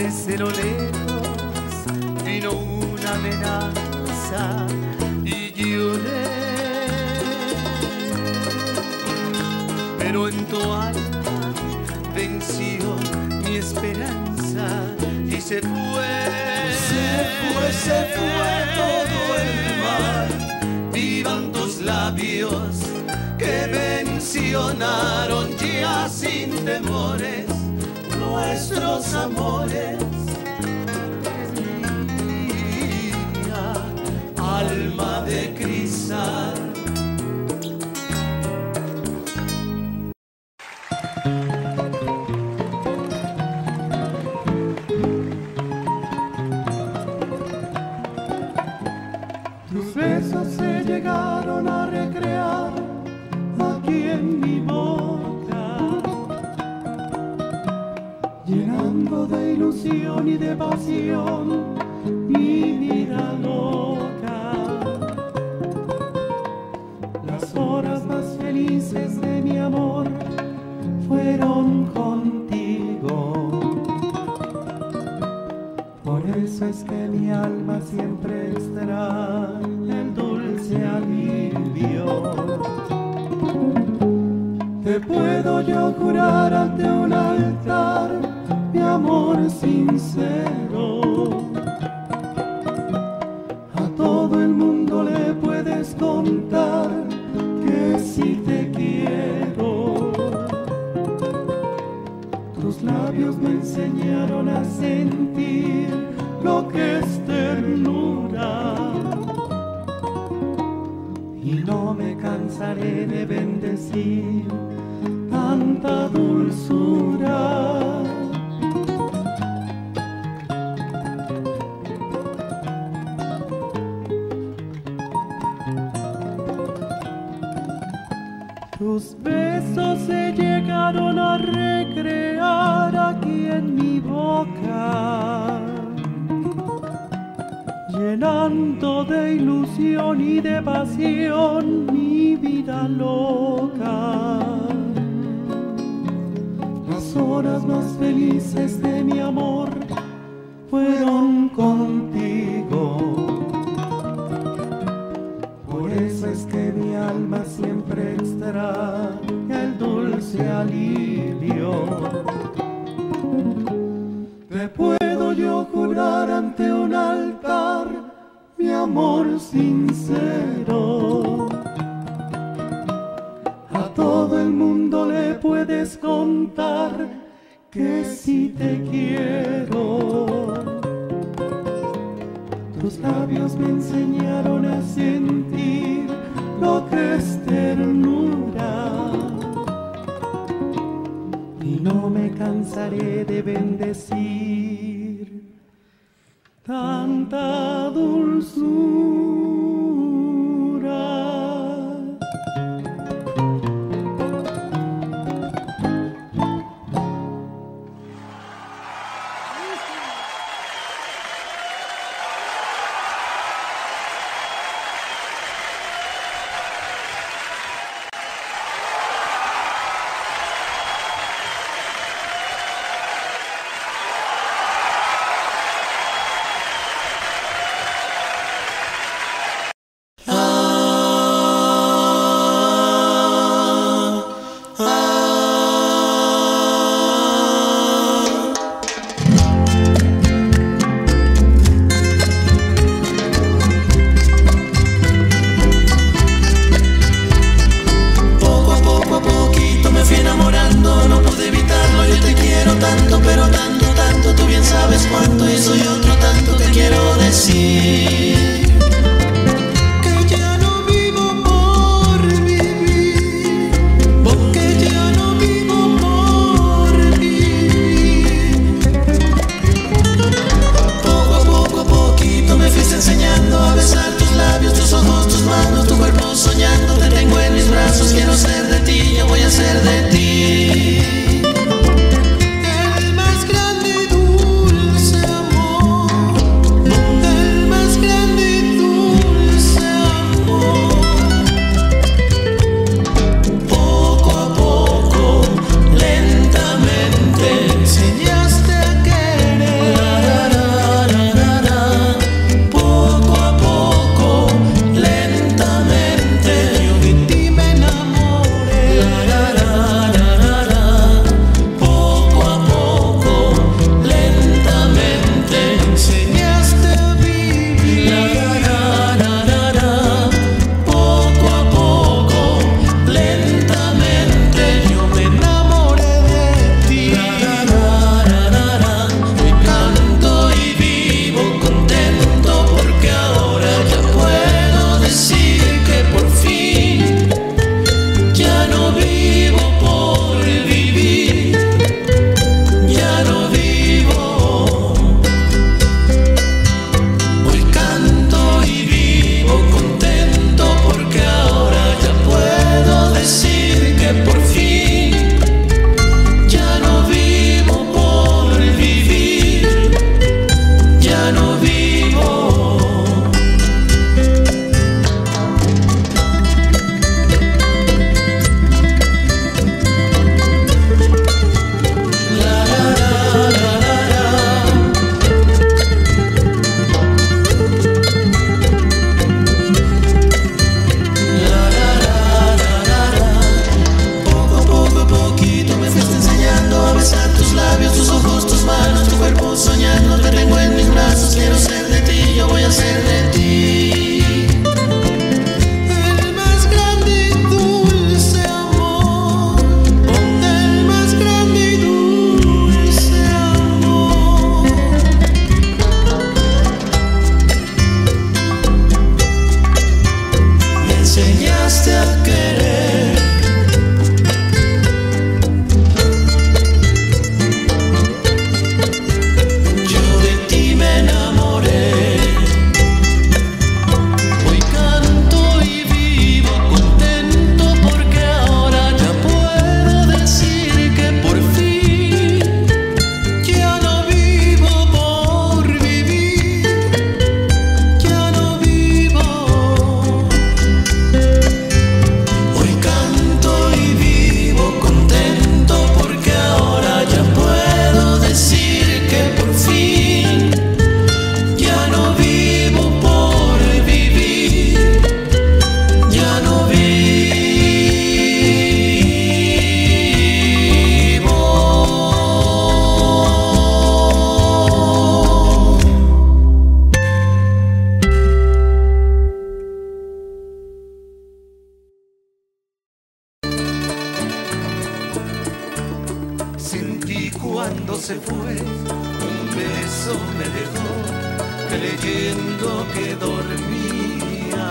Desde lo lejos vino una amenaza y lloré, pero en tu alma venció mi esperanza y se fue. Se fue todo el mar. Vivan tus labios que mencionaron ya sin temores nuestros amores. Mía, alma de cristal. Tus besos se llegaron a recrear aquí en mi boca, llenando de ilusión y de pasión mi vida loca. Las horas más felices de mi amor fueron contigo. Por eso es que mi alma siempre estará en dulce alivio. Te puedo yo jurar ante un altar mi amor sincero. A todo el mundo le puedes contar que si te quiero. Tus labios me enseñaron a sentir lo que es ternura, y no me cansaré de bendecir tan tanta dulzura. Tus besos se llegaron a recrear aquí en mi boca, llenando de ilusión y de pasión mi vida loca. Las horas más felices de mi amor fueron contigo. Por eso es que mi alma siempre extraña el dulce alivio. Te puedo yo jurar ante un altar mi amor sincero. A todo el mundo le puedes contar que sí te quiero. Tus labios me enseñaron a sentir lo que es ternura, y no me cansaré de bendecir tanta dulzura. cuando se fue, un beso me dejó, creyendo que dormía.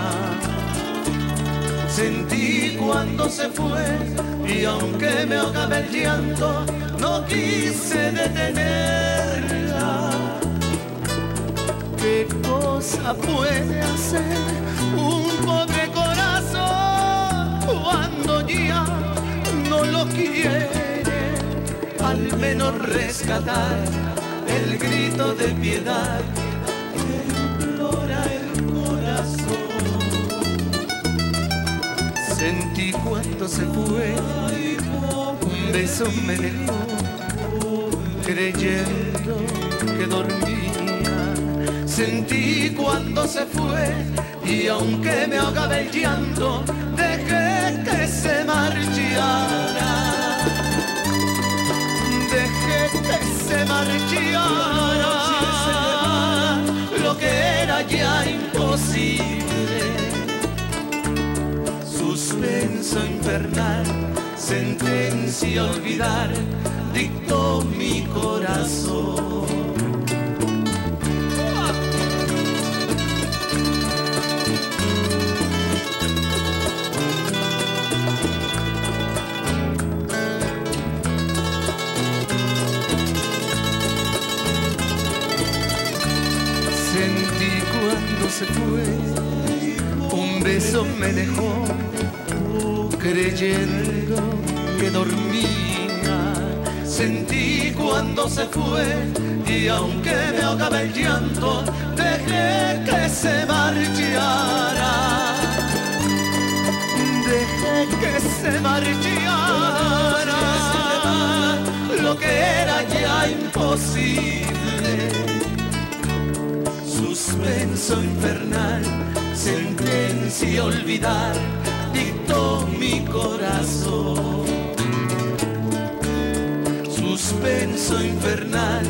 Sentí cuando se fue, y aunque me ahogaba el llanto, no quise detenerla. ¿Qué cosa puede hacer un pobre corazón cuando ya no lo quiere? Al menos rescatar el grito de piedad que implora el corazón. Sentí cuando se fue, un beso me dejó, creyendo que dormía. Sentí cuando se fue, y aunque me ahogaba el llanto, dejé que se marchara. Se marchara lo que era ya imposible. Suspenso infernal, sentencia a olvidar, dictó mi corazón. Sentí cuando se fue, un beso me dejó, creyendo que dormía. Sentí cuando se fue, y aunque me ahogaba el llanto, dejé que se marchara. Dejé que se marchara lo que era ya imposible. Suspenso infernal, sentencia a olvidar, dictó mi corazón. Suspenso infernal,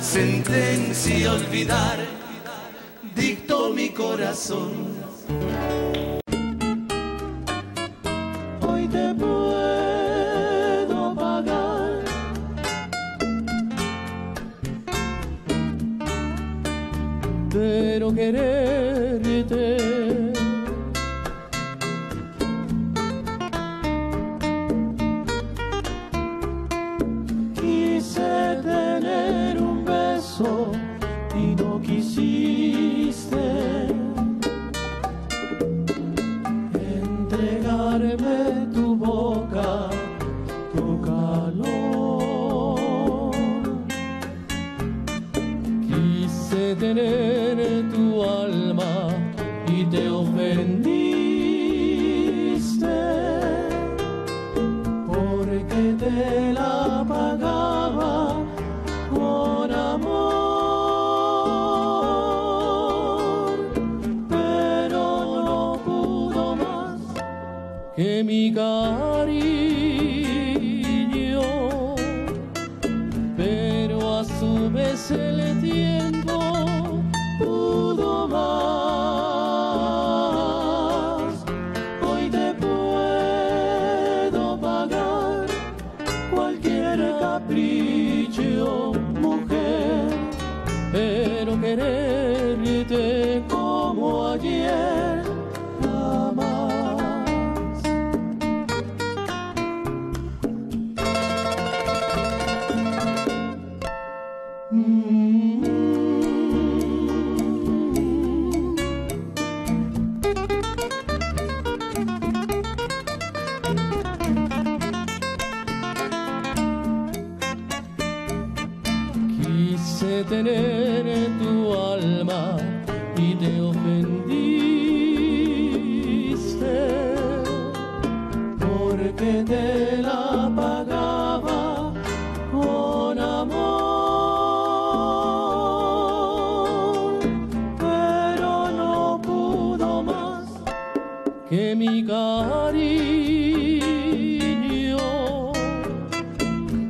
sentencia a olvidar, dictó mi corazón. Hoy te puedo pagar. Pero quererte quise tener un beso y no quisiste entregarme tu boca, tu calor. Quise tener tu alma y te ofendiste porque te la pagaba con amor, pero no pudo más que mi cariño, pero a su vez el tiempo pudo más. Hoy te puedo pagar cualquier capricho, mujer, pero quererte como ayer jamás. Quise tener tu alma y te ofendiste porque te la pagaba con amor, pero no pudo más que mi cariño,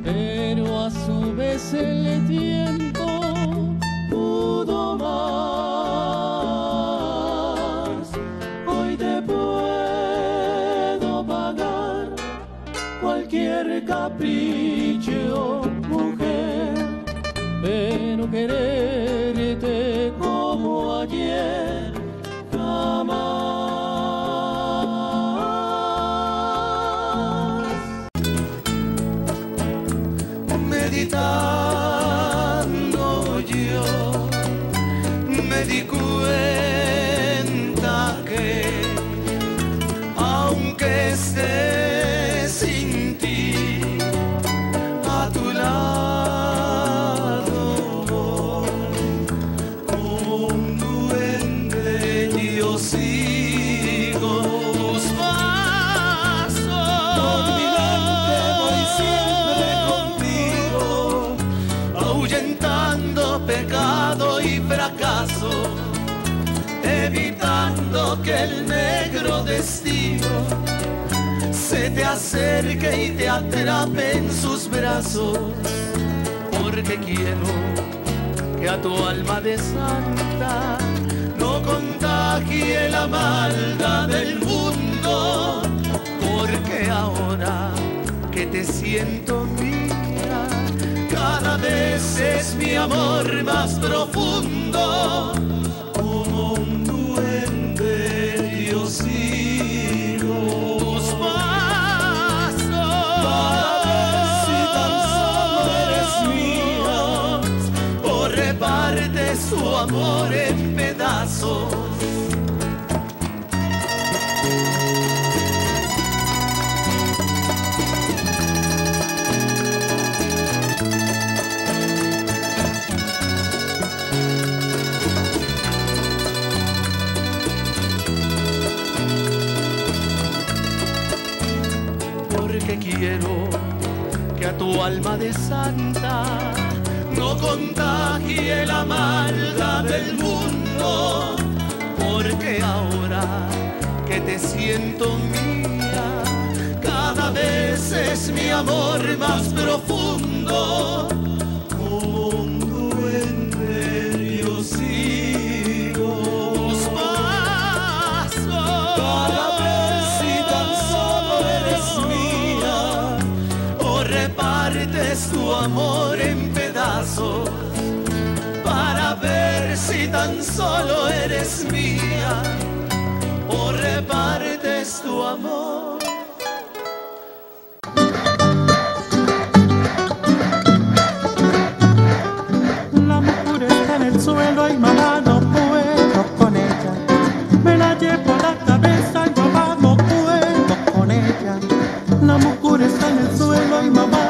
pero a su vez el tiempo pudo más. Hoy te puedo pagar cualquier capricho, mujer, meditando yo me di cuenta que aunque esté sin ti a tu lado voy, como un duende yo sigo tus pasos, por delante voy siempre contigo, ahuyentando pecado y fracaso, evitando que el negro destino se te acerque y te atrape en sus brazos, porque quiero que a tu alma de santa no contagie la maldad del mundo, porque ahora que te siento mía, cada vez es mi amor más profundo. Como un duende yo sigo tus pasos, para ver si tan solo eres mía, o reparte su amor en pedazos. Que quiero que a tu alma de santa no contagie la maldad del mundo, porque ahora que te siento mía, cada vez es mi amor más profundo. Como un duende yo sigo tus pasos, para ver si tan solo eres mía, repartes tu amor en pedazos, para ver si tan solo eres mía, o repartes tu amor. La mujer está en el suelo y mamá no puedo con ella, me la llevo a la cabeza y mamá no puedo con ella. La mujer está en el suelo y mamá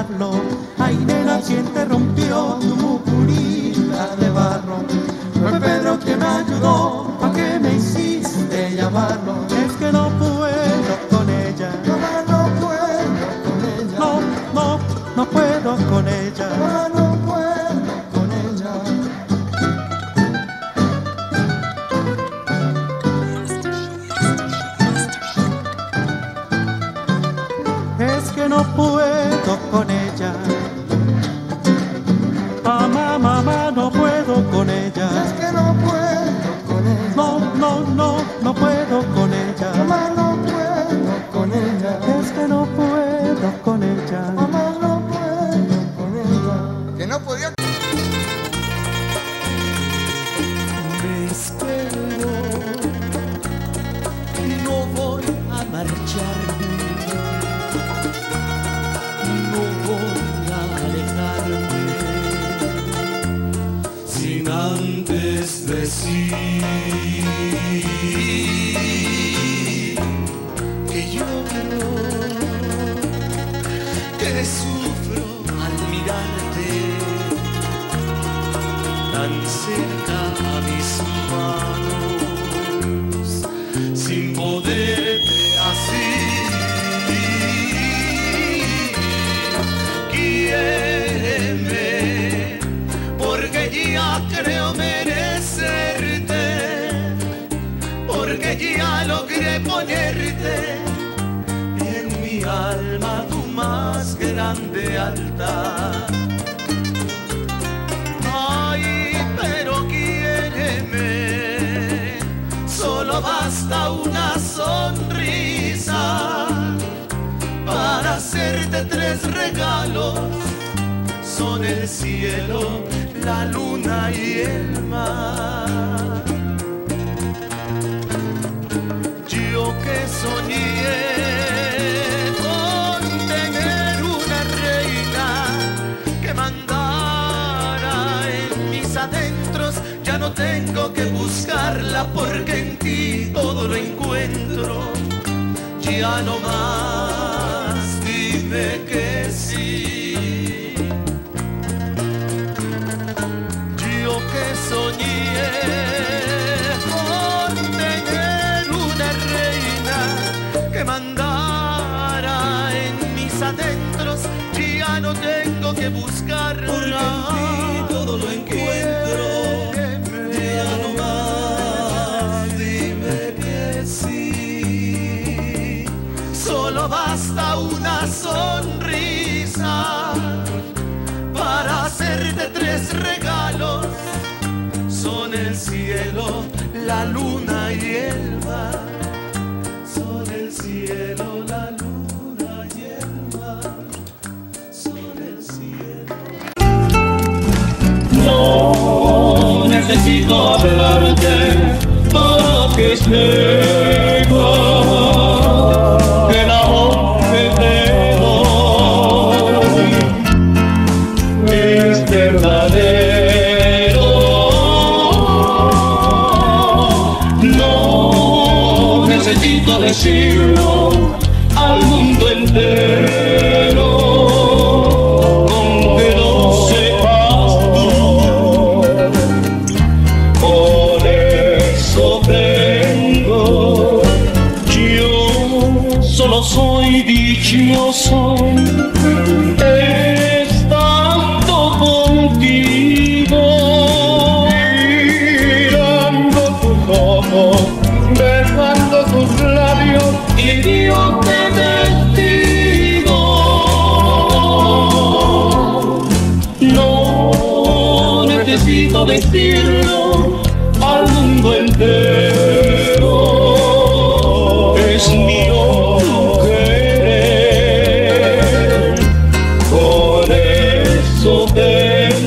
arreglarlo. Ay, nena, ¿quién te rompió tu mucurita de barro? Fue Pedro quien me ayudó, ¿pa' qué me hiciste llamarlo? Es que no puedo con ella, yo no puedo con ella, no puedo con ella, yo no puedo con ella. Es que no puedo con ella, mamá, no puedo con ella. Es que no puedo con ella. No puedo con ella. Mamá, no puedo con ella. Es que no puedo con ella. Mamá, no puedo con ella. Que no podía. Me espero y no voy a marcharme. Antes de sí, que lloro, que sufro al mirarte tan cerca a mis manos, sin poderte así, quiéreme, porque ya creo merecerte, porque ya logré ponerte en mi alma tu más grande altar. Ay, pero quiéreme, solo basta una sonrisa para hacerte tres regalos, son el cielo, la luna y el mar. Yo que soñé con tener una reina que mandara en mis adentros, ya no tengo que buscarla porque en ti todo lo encuentro. Ya no más, dime que sí. Soñé con tener una reina que mandara en mis adentros, ya no tengo que buscarla, porque en ti todo lo encuentro. Ya no más, dime que sí. Solo basta una sonrisa para hacerte tres regalos, son el cielo, la luna y el mar. Son el cielo, la luna y el mar. Son el cielo. No necesito hablarte para que sepas el amor que te doy es verdadero. Necesito decirlo al mundo entero, aunque no sepas tú. Por eso tengo, yo solo soy dichoso estando contigo, mirando tus ojos, besando tus labios y Dios te testigo. No necesito decirlo al mundo entero, es mío tu querer, por eso tengo.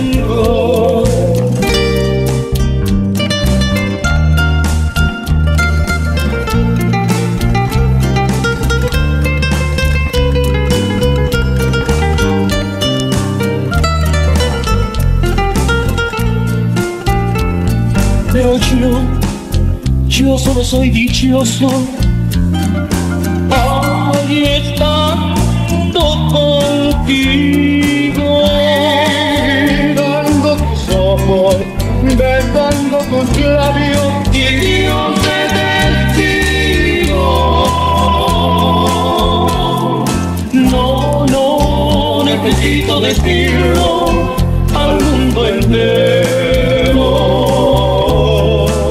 Yo solo soy dichoso al estando contigo. contigo, gritando tu sabor, besando tus labios, y el Dios de testigo. No, no necesito decirlo al mundo entero.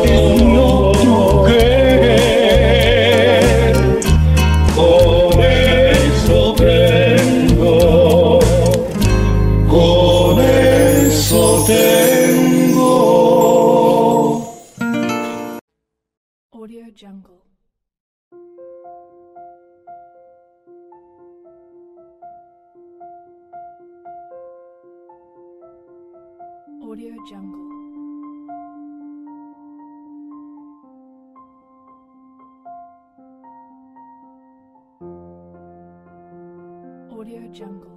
Es una mujer, por eso tengo, con eso tengo. Audio Jungle. Audio Jungle. Audio Jungle.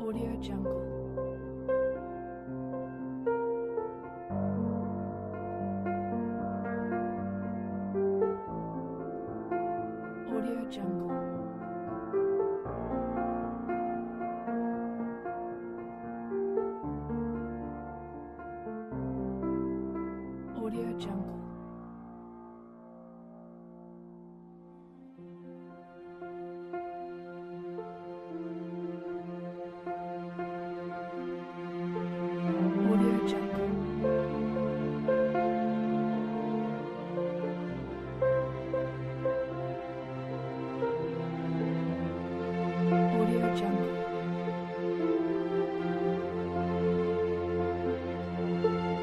Audio Jungle. Audio Jungle. Audio Jungle. Audio Jungle. Jungle. Audio Jungle. Audio Jungle.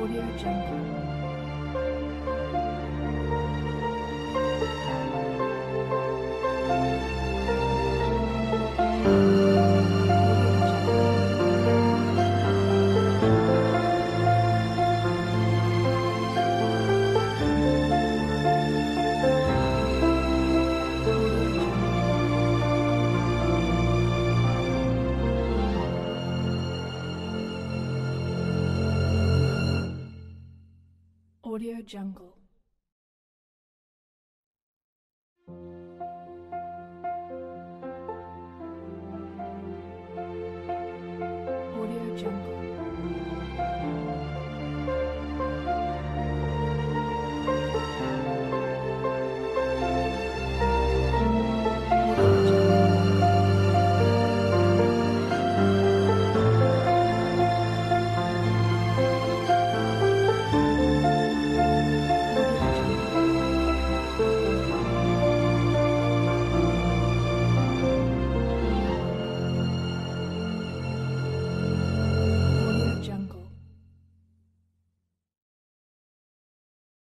Audio Jungle. Audio Jungle.